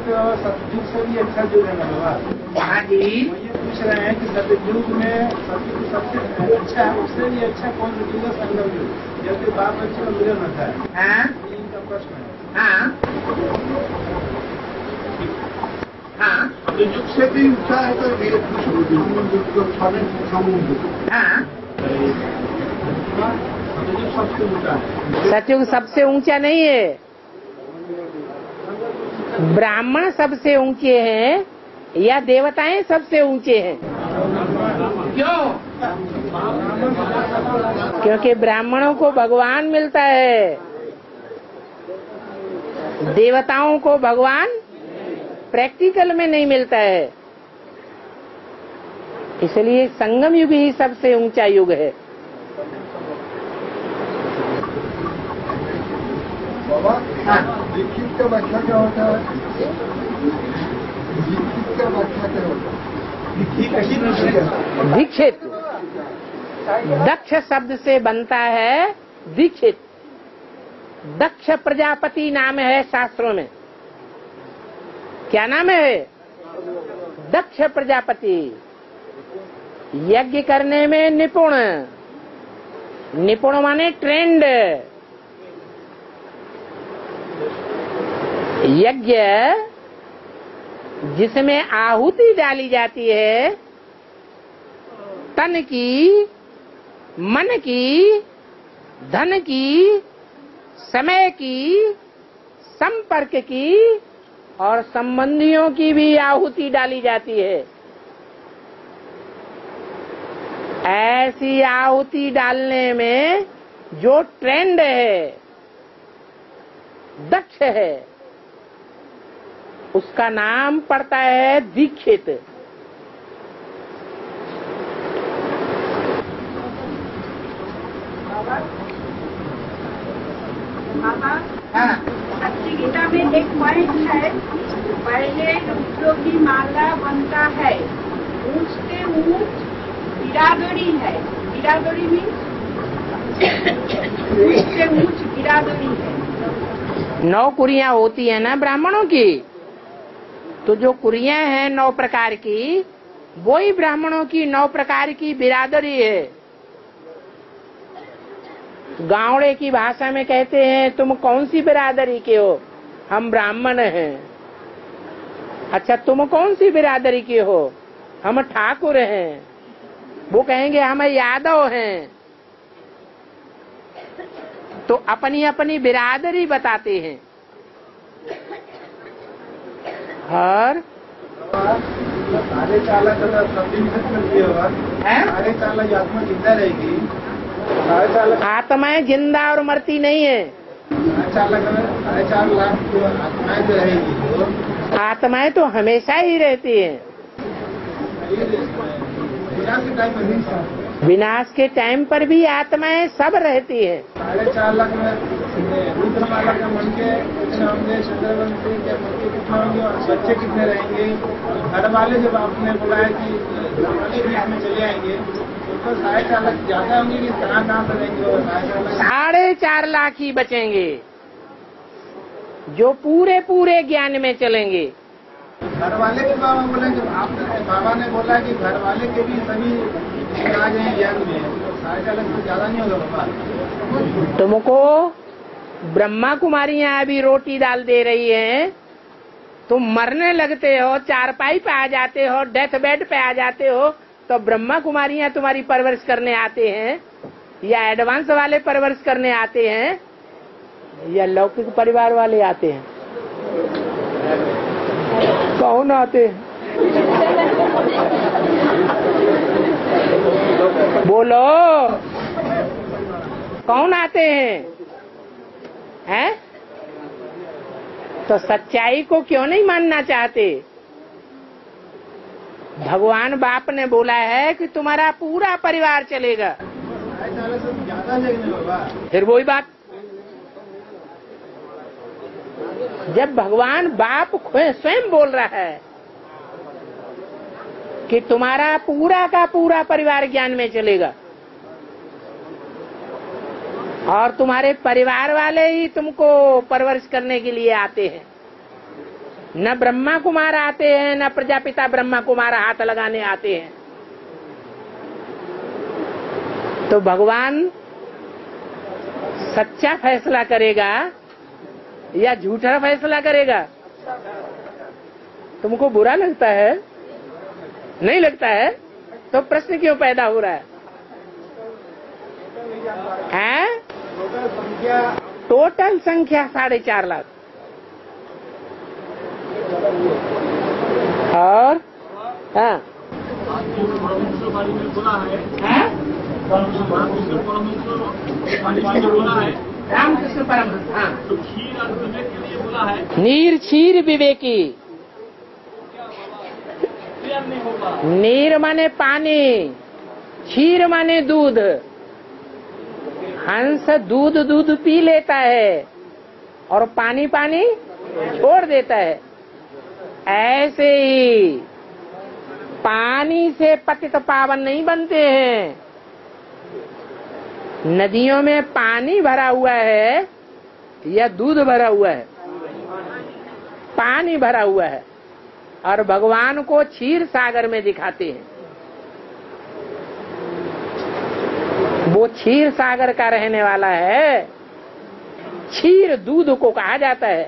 से भी अच्छा जुग है भगवान। हाँ जी, ये पूछ रहे हैं कि सतयुग में सबसे अच्छा, उससे भी अच्छा कौन जुग है? संगम युग, जबकि बाप बच्चे का मिलन होता है। हाँ, इनका प्रश्न है। हाँ हाँ, सतयुग से भी ऊंचा है तो ये कुछ। हाँ, सतयुग सबसे ऊंचा है। सतयुग सबसे ऊंचा नहीं है, ब्राह्मण सबसे ऊंचे हैं या देवताएं सबसे ऊंचे हैं? क्यों? क्योंकि ब्राह्मणों को भगवान मिलता है, देवताओं को भगवान प्रैक्टिकल में नहीं मिलता है। इसलिए संगम युग ही सबसे ऊंचा युग है। दीक्षित का व्याख्या क्या होता है? दीक्षित का व्याख्या क्या होता है? दीक्षित दक्ष शब्द से बनता है। दीक्षित दक्ष प्रजापति नाम है शास्त्रों में। क्या नाम है? दक्ष प्रजापति। यज्ञ करने में निपुण, निपुण माने ट्रेंड। यज्ञ जिसमें आहुति डाली जाती है, तन की, मन की, धन की, समय की, संपर्क की और संबंधियों की भी आहुति डाली जाती है। ऐसी आहुति डालने में जो ट्रेंड है, दक्ष है, उसका नाम पड़ता है दीक्षित। भक्ति गीता में एक पॉइंट है, पहले दूसरों की माला बनता है, ऊंच से ऊंच बिरादरी है। बिरादरी मीन्स ऊंच से ऊंच बिरादरी है। 9 कुरियां होती है ना ब्राह्मणों की, तो जो कुरियां हैं 9 प्रकार की, वो ही ब्राह्मणों की 9 प्रकार की बिरादरी है। गांवड़े की भाषा में कहते हैं तुम कौन सी बिरादरी के हो? हम ब्राह्मण हैं। अच्छा, तुम कौन सी बिरादरी के हो? हम ठाकुर हैं। वो कहेंगे हम यादव हैं। तो अपनी अपनी बिरादरी बताते हैं। हर सारे चाला का आत्मा जिंदा रहेगी। आत्माएं जिंदा और मरती नहीं है। 4.5 लाख जो आत्माएं रहेगी, आत्माएं तो हमेशा ही रहती है। विनाश के टाइम पर भी आत्माएं सब रहती है। 4.5 लाख रुद्रमाला का मन के बच्चे कितने रहेंगे? घर वाले जब आपने बुलाया कि में चले आएंगे तो 4.5 लाख ज्यादा होंगे कि कहाँ रहेंगे? 4.5 लाख ही बचेंगे जो पूरे पूरे ज्ञान में चलेंगे। घर वाले के बाबा बोले, जब आप बाबा ने बोला कि घर वाले के भी सभी आ जाए ज्ञान में, तो 4.5 लाख से ज्यादा नहीं होगा बाबा। तुमको ब्रह्मा कुमारियाँ अभी रोटी डाल दे रही हैं, तुम मरने लगते हो, चारपाई पे आ जाते हो, डेथ बेड पे आ जाते हो, तो ब्रह्मा कुमारियाँ तुम्हारी परवरिश करने आते हैं या एडवांस वाले परवरिश करने आते हैं या लौकिक परिवार वाले आते हैं? कौन आते हैं? बोलो, कौन आते हैं? हैं? तो सच्चाई को क्यों नहीं मानना चाहते? भगवान बाप ने बोला है कि तुम्हारा पूरा परिवार चलेगा। फिर वही बात, जब भगवान बाप स्वयं बोल रहा है कि तुम्हारा पूरा का पूरा परिवार ज्ञान में चलेगा और तुम्हारे परिवार वाले ही तुमको परवरिश करने के लिए आते हैं, न ब्रह्मा कुमार आते हैं न प्रजापिता ब्रह्मा कुमार हाथ लगाने आते हैं। तो भगवान सच्चा फैसला करेगा या झूठा फैसला करेगा? तुमको बुरा लगता है? नहीं लगता है तो प्रश्न क्यों पैदा हो रहा है? टोटल संख्या 4.5 लाख और हाँ रामकृष्ण परमहंस हाँ नीर क्षीर विवेकी, नीर माने पानी, क्षीर माने दूध। हंस दूध दूध पी लेता है और पानी पानी छोड़ देता है, ऐसे ही पानी से पतित पावन नहीं बनते हैं। नदियों में पानी भरा हुआ है या दूध भरा हुआ है? पानी भरा हुआ है। और भगवान को क्षीर सागर में दिखाते हैं, वो क्षीर सागर का रहने वाला है। क्षीर दूध को कहा जाता है,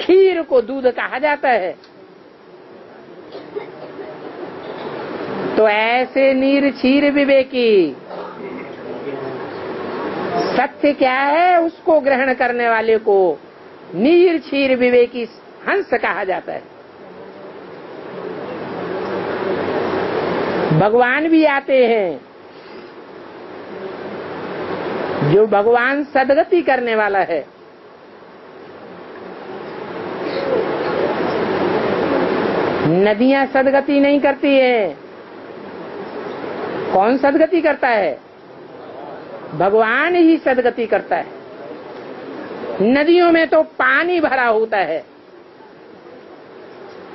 खीर को दूध कहा जाता है। तो ऐसे नीर क्षीर विवेकी सत्य क्या है उसको ग्रहण करने वाले को नीर क्षीर विवेकी हंस कहा जाता है। भगवान भी आते हैं, जो भगवान सदगति करने वाला है। नदियां सदगति नहीं करती है, कौन सदगति करता है? भगवान ही सदगति करता है। नदियों में तो पानी भरा होता है,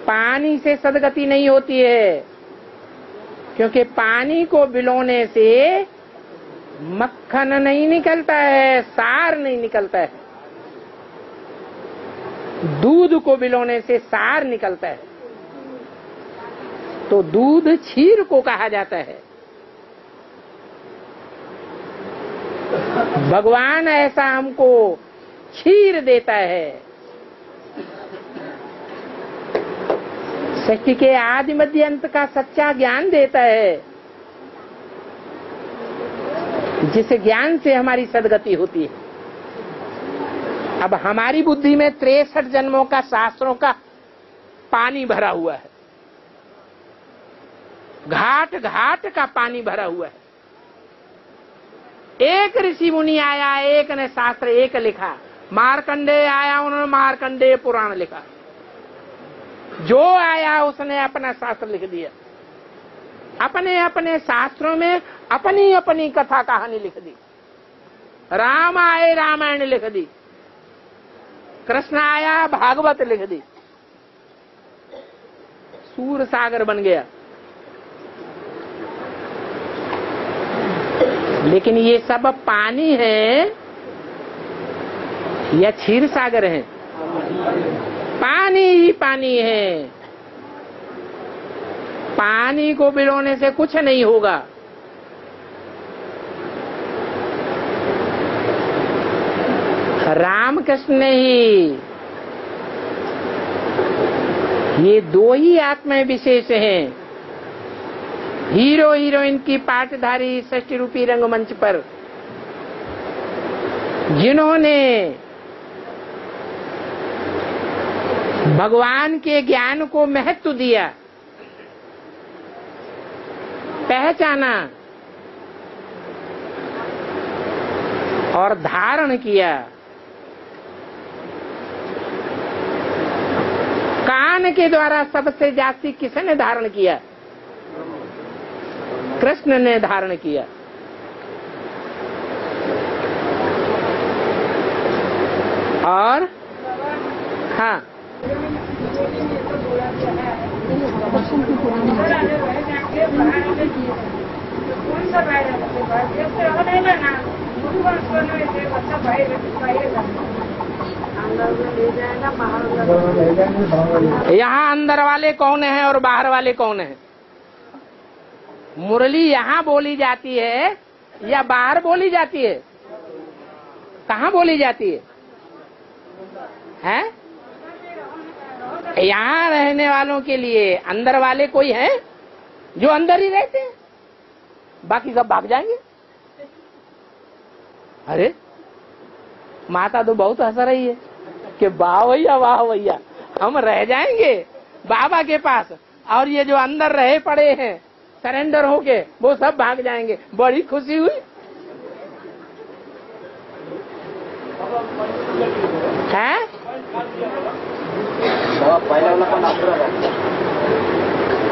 पानी से सदगति नहीं होती है, क्योंकि पानी को बिलोने से मक्खन नहीं निकलता है, सार नहीं निकलता है। दूध को बिलोने से सार निकलता है। तो दूध क्षीर को कहा जाता है। भगवान ऐसा हमको क्षीर देता है। सृष्टि के आदि मध्य अंत का सच्चा ज्ञान देता है, जिस ज्ञान से हमारी सदगति होती है। अब हमारी बुद्धि में 63 जन्मों का शास्त्रों का पानी भरा हुआ है, घाट घाट का पानी भरा हुआ है। एक ऋषि मुनि आया, एक ने शास्त्र एक लिखा। मार्कंडेय आया, उन्होंने मार्कंडेय पुराण लिखा। जो आया उसने अपना शास्त्र लिख दिया, अपने अपने शास्त्रों में अपनी अपनी कथा कहानी लिख दी। राम आए, रामायण लिख दी। कृष्ण आया, भागवत लिख दी। सूर सागर बन गया। लेकिन ये सब पानी है या क्षीर सागर है? पानी ही पानी है। पानी को बिलोने से कुछ नहीं होगा। रामकृष्ण ने ही ये दो ही आत्माएं विशेष हैं। हीरो हीरोइन की पाठधारी सृष्टि रूपी रंगमंच पर जिन्होंने भगवान के ज्ञान को महत्व दिया, पहचाना और धारण किया। कान के द्वारा सबसे जास्ती किसने धारण किया? कृष्ण ने धारण किया। और हाँ यहाँ अंदर वाले कौन हैं और बाहर वाले कौन हैं? मुरली यहाँ बोली जाती है या बाहर बोली जाती है? कहाँ बोली जाती है? हैं? यहाँ रहने वालों के लिए अंदर वाले कोई हैं जो अंदर ही रहते हैं? बाकी सब भाग जाएंगे। अरे माता तो बहुत हंस रही है कि वाह भैया हम रह जाएंगे बाबा के पास और ये जो अंदर रहे पड़े हैं सरेंडर होके वो सब भाग जाएंगे। बड़ी खुशी हुई है।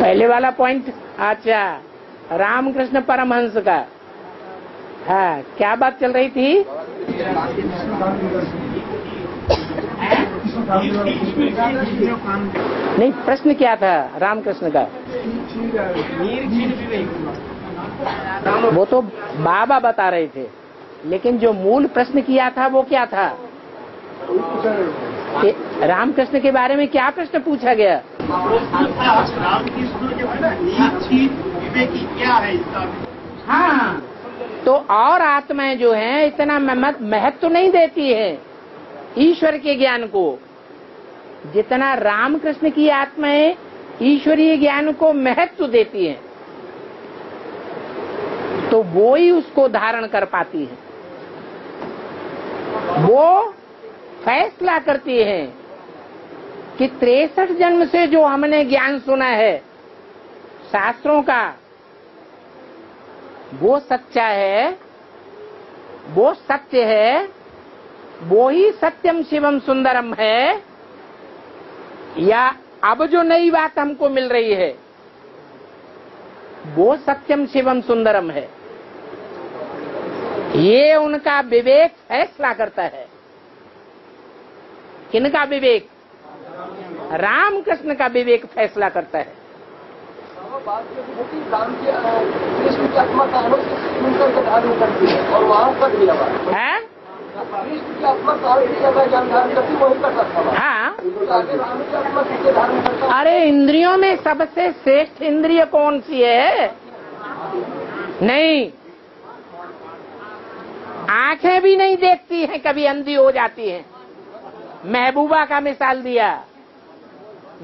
पहले वाला पॉइंट अच्छा रामकृष्ण परमहंस का हाँ क्या बात चल रही थी? नहीं प्रश्न क्या था रामकृष्ण का? वो तो बाबा बता रहे थे लेकिन जो मूल प्रश्न किया था वो क्या था? रामकृष्ण के बारे में क्या प्रश्न पूछा गया? हाँ तो और आत्माएं जो हैं इतना महत्व नहीं देती है ईश्वर के ज्ञान को जितना रामकृष्ण की आत्माएं ईश्वरीय ज्ञान को महत्व देती हैं, तो वो ही उसको धारण कर पाती है। वो फैसला करती है कि 63 जन्म से जो हमने ज्ञान सुना है शास्त्रों का वो सच्चा है, वो सत्य है, वो ही सत्यम शिवम सुंदरम है या अब जो नई बात हमको मिल रही है वो सत्यम शिवम सुंदरम है। ये उनका विवेक फैसला करता है। किनका विवेक? रामकृष्ण का विवेक फैसला करता है। हाँ अरे इंद्रियों में सबसे श्रेष्ठ इंद्रिय कौन सी है? नहीं आंखें भी नहीं देखती हैं कभी अंधी हो जाती हैं। महबूबा का मिसाल दिया।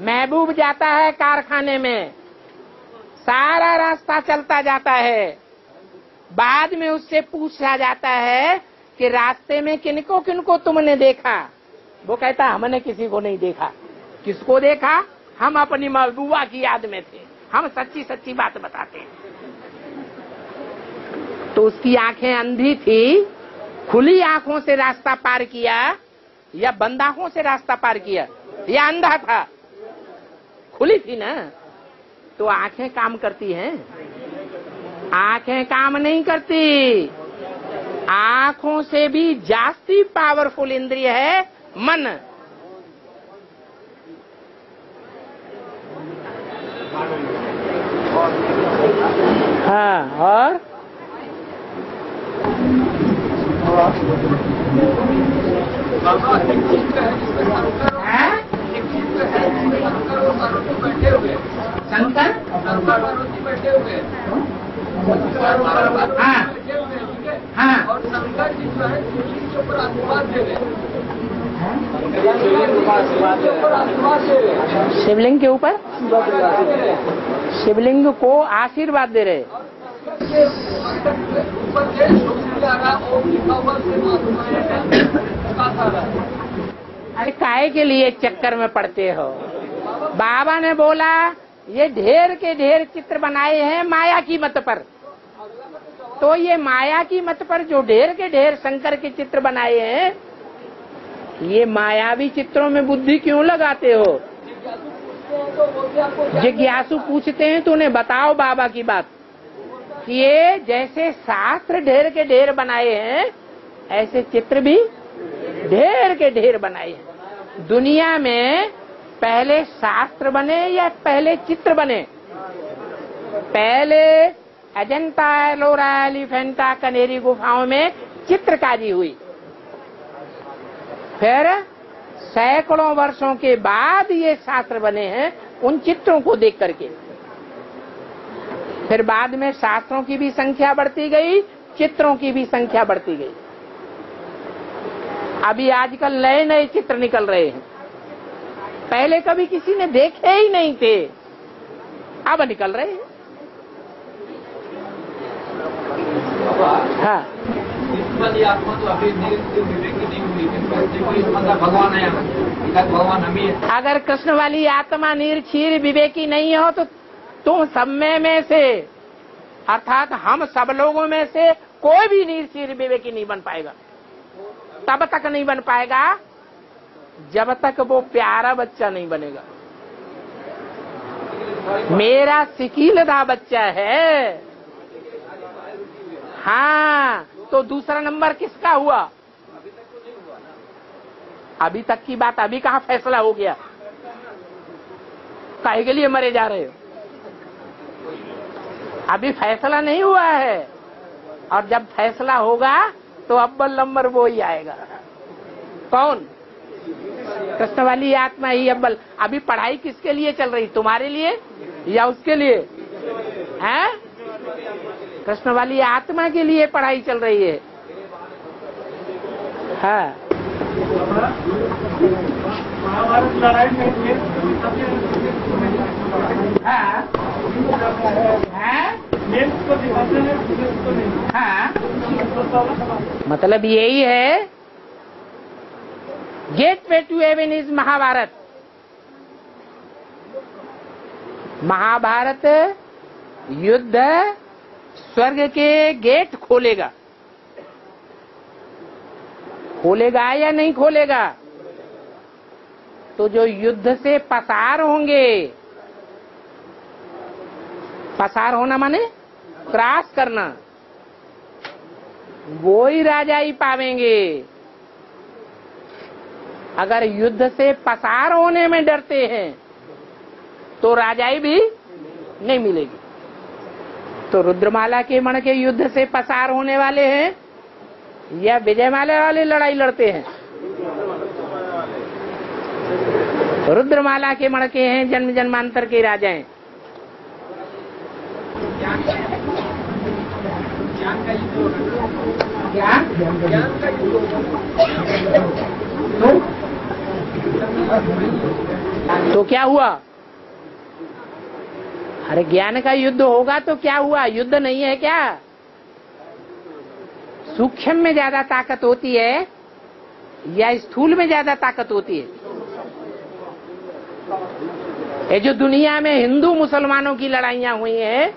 महबूब जाता है कारखाने में सारा रास्ता चलता जाता है बाद में उससे पूछा जाता है कि रास्ते में किनको तुमने देखा? वो कहता हमने किसी को नहीं देखा। किसको देखा? हम अपनी महबूबा की याद में थे, हम सच्ची सच्ची बात बताते हैं। तो उसकी आंखें अंधी थी, खुली आंखों से रास्ता पार किया या बंद आंखों से रास्ता पार किया? या अंधा था, खुली थी ना, तो आंखें काम करती हैं। आंखें काम नहीं करती। आंखों से भी जास्ती पावरफुल इंद्रिय है मन। हाँ और शंकर पार्वती बैठे हुए हाँ और शंकर जी जो है दिल्ली के ऊपर आशीर्वाद दे रहे, शिवलिंग के ऊपर शिवलिंग को आशीर्वाद दे रहे। अरे काहे के लिए चक्कर में पड़ते हो? बाबा ने बोला ये ढेर के ढेर चित्र बनाए हैं माया की मत पर, तो ये माया की मत पर जो ढेर के ढेर शंकर के चित्र बनाए हैं ये मायावी चित्रों में बुद्धि क्यों लगाते हो? जिज्ञासु पूछते हैं तो उन्हें बताओ बाबा की बात कि ये जैसे शास्त्र ढेर के ढेर बनाए हैं ऐसे चित्र भी ढेर के ढेर बनाए हैं। दुनिया में पहले शास्त्र बने या पहले चित्र बने? पहले अजंता एलोरा एलिफेंटा कनेरी गुफाओं में चित्रकारी हुई, फिर सैकड़ों वर्षों के बाद ये शास्त्र बने हैं उन चित्रों को देख करके। फिर बाद में शास्त्रों की भी संख्या बढ़ती गई, चित्रों की भी संख्या बढ़ती गई। अभी आजकल नए नए चित्र निकल रहे हैं, पहले कभी किसी ने देखे ही नहीं थे, अब निकल रहे हैं। हाँ। अगर कृष्ण वाली आत्मा निर्क्षीर विवेकी नहीं हो तो तुम सब में से, अर्थात हम सब लोगों में से कोई भी निर्क्षीर विवेकी नहीं बन पाएगा। तब तक नहीं बन पाएगा जब तक वो प्यारा बच्चा नहीं बनेगा। मेरा सिकीलदा बच्चा है, हाँ, तो दूसरा नंबर किसका हुआ? अभी तक की बात, अभी कहाँ फैसला हो गया? काहे के लिए मरे जा रहे हो? अभी फैसला नहीं हुआ है, और जब फैसला होगा तो अव्वल नंबर वो ही आएगा। कौन? कृष्ण वाली आत्मा ही अव्वल। अभी पढ़ाई किसके लिए चल रही, तुम्हारे लिए या उसके लिए? है कृष्ण वाली आत्मा के लिए पढ़ाई चल रही है। हाँ। महाभारत नारायण में मतलब यही है, gateway to heaven is Mahabharat. Mahabharat युद्ध स्वर्ग के गेट खोलेगा, खोलेगा या नहीं खोलेगा? तो जो युद्ध से पसार होंगे, पसार होना माने क्रॉस करना, वो ही राजाई पावेंगे। अगर युद्ध से पसार होने में डरते हैं तो राजाई भी नहीं मिलेगी। तो रुद्रमाला के मण के युद्ध से पसार होने वाले हैं या विजयमाला वाले लड़ाई लड़ते हैं? रुद्रमाला के मण के हैं, जन्म जन्मांतर के राजा हैं। तो क्या हुआ? अरे ज्ञान का युद्ध होगा तो क्या हुआ? युद्ध नहीं है क्या? सूक्ष्म में ज्यादा ताकत होती है या स्थूल में ज्यादा ताकत होती है? ये जो दुनिया में हिंदू मुसलमानों की लड़ाइयां हुई हैं,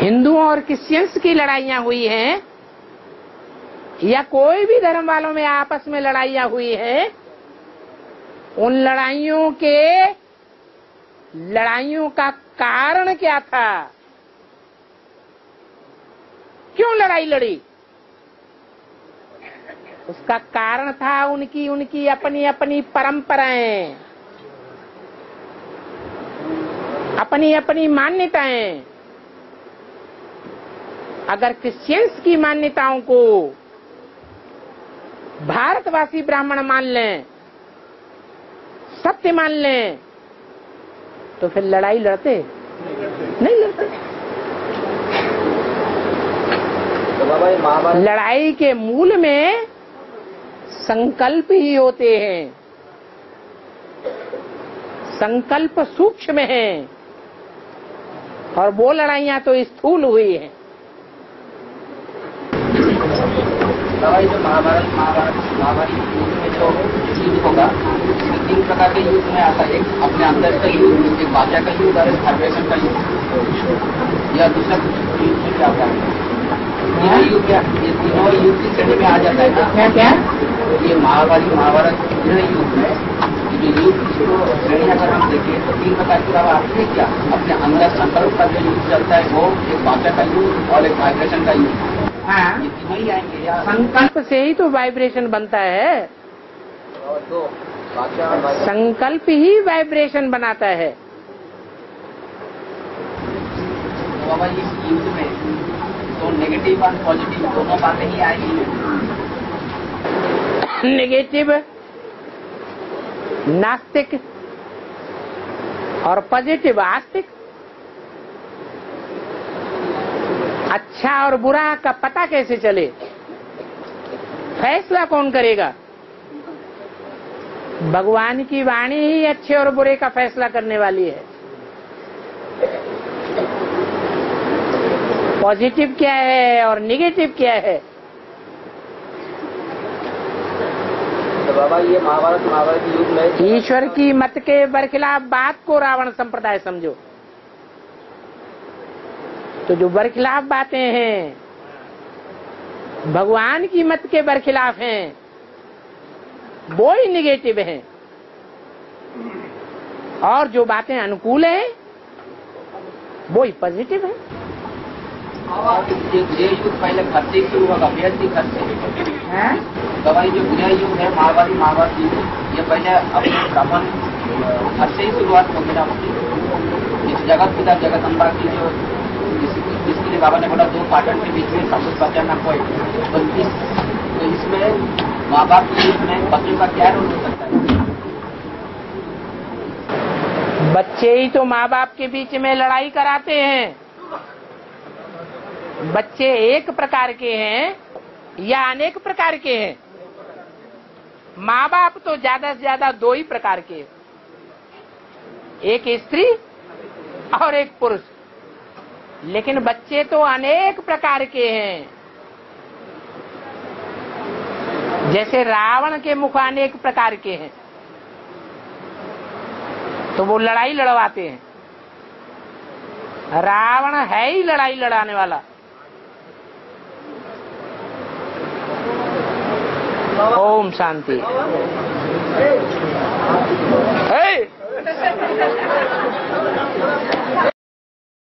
हिंदुओं और क्रिश्चियंस की लड़ाइयां हुई हैं, या कोई भी धर्म वालों में आपस में लड़ाइयां हुई हैं, उन लड़ाइयों के का कारण क्या था? क्यों लड़ाई लड़ी? उसका कारण था उनकी अपनी परंपराएं, अपनी मान्यताएं। अगर क्रिश्चियंस की मान्यताओं को भारतवासी ब्राह्मण मान लें, सत्य मान लें, तो फिर लड़ाई लड़ते नहीं लड़ते। लड़ाई के मूल में संकल्प ही होते हैं। संकल्प सूक्ष्म है और वो लड़ाइयां तो स्थूल हुई हैं। तीन प्रकार के युद्ध में आता है, एक अपने अंदर का युद्ध, एक बाजा का युद्ध और एक हाइड्रेशन का युद्ध, या दूसरा क्या होता है युद्ध? क्या ये तीनों युद्ध की श्रेणी में आ जाता है क्या? क्या ये महाभारत युद्ध में ये युद्ध को श्रेणी अगर हम देखें तो तीन प्रकार के अलावा आते हैं क्या? अपने अंदर संकल्प का जो युद्ध चलता है वो, एक बाजा का युद्ध और एक हाइड्रेशन का युद्ध। संकल्प से ही तो वाइब्रेशन बनता है, संकल्प ही वाइब्रेशन बनाता है। तो नेगेटिव और पॉजिटिव दोनों बातें ही आएगी। नेगेटिव नास्तिक और पॉजिटिव आस्तिक, अच्छा और बुरा का पता कैसे चले, फैसला कौन करेगा? भगवान की वाणी ही अच्छे और बुरे का फैसला करने वाली है। पॉजिटिव क्या है और निगेटिव क्या है? तो बाबा ये महाभारत युग में ईश्वर की मत के बरखिलाफ बात को रावण संप्रदाय समझो। तो जो बरखिलाफ बातें हैं, भगवान की मत के बरखिलाफ हैं, वो ही निगेटिव हैं। और जो बातें अनुकूल हैं वो ही पॉजिटिव हैं। पहले खर्चे के युग अभ्यास ही खर्चे हैं, दवाई जो बुरा युग है महाभारत युग, ये पहले अपने ब्राह्मण खर्चे ही शुरुआत हो गया। इस जगत पिता जगत अम्बा की जो जिसके लिए बाबा ने बोला दो पाटन के बीच में सब कुछ बचाना पड़े, तो इसमें माँ बाप के बीच में बच्चों का क्या रोल हो सकता है? बच्चे ही तो माँ बाप के बीच में लड़ाई कराते हैं। बच्चे एक प्रकार के हैं या अनेक प्रकार के हैं? माँ बाप तो ज्यादा से ज्यादा दो ही प्रकार के हैं, एक स्त्री और एक पुरुष। लेकिन बच्चे तो अनेक प्रकार के हैं। जैसे रावण के मुख अनेक प्रकार के हैं, तो वो लड़ाई लड़वाते हैं। रावण है ही लड़ाई लड़ाने वाला। ओम शांति।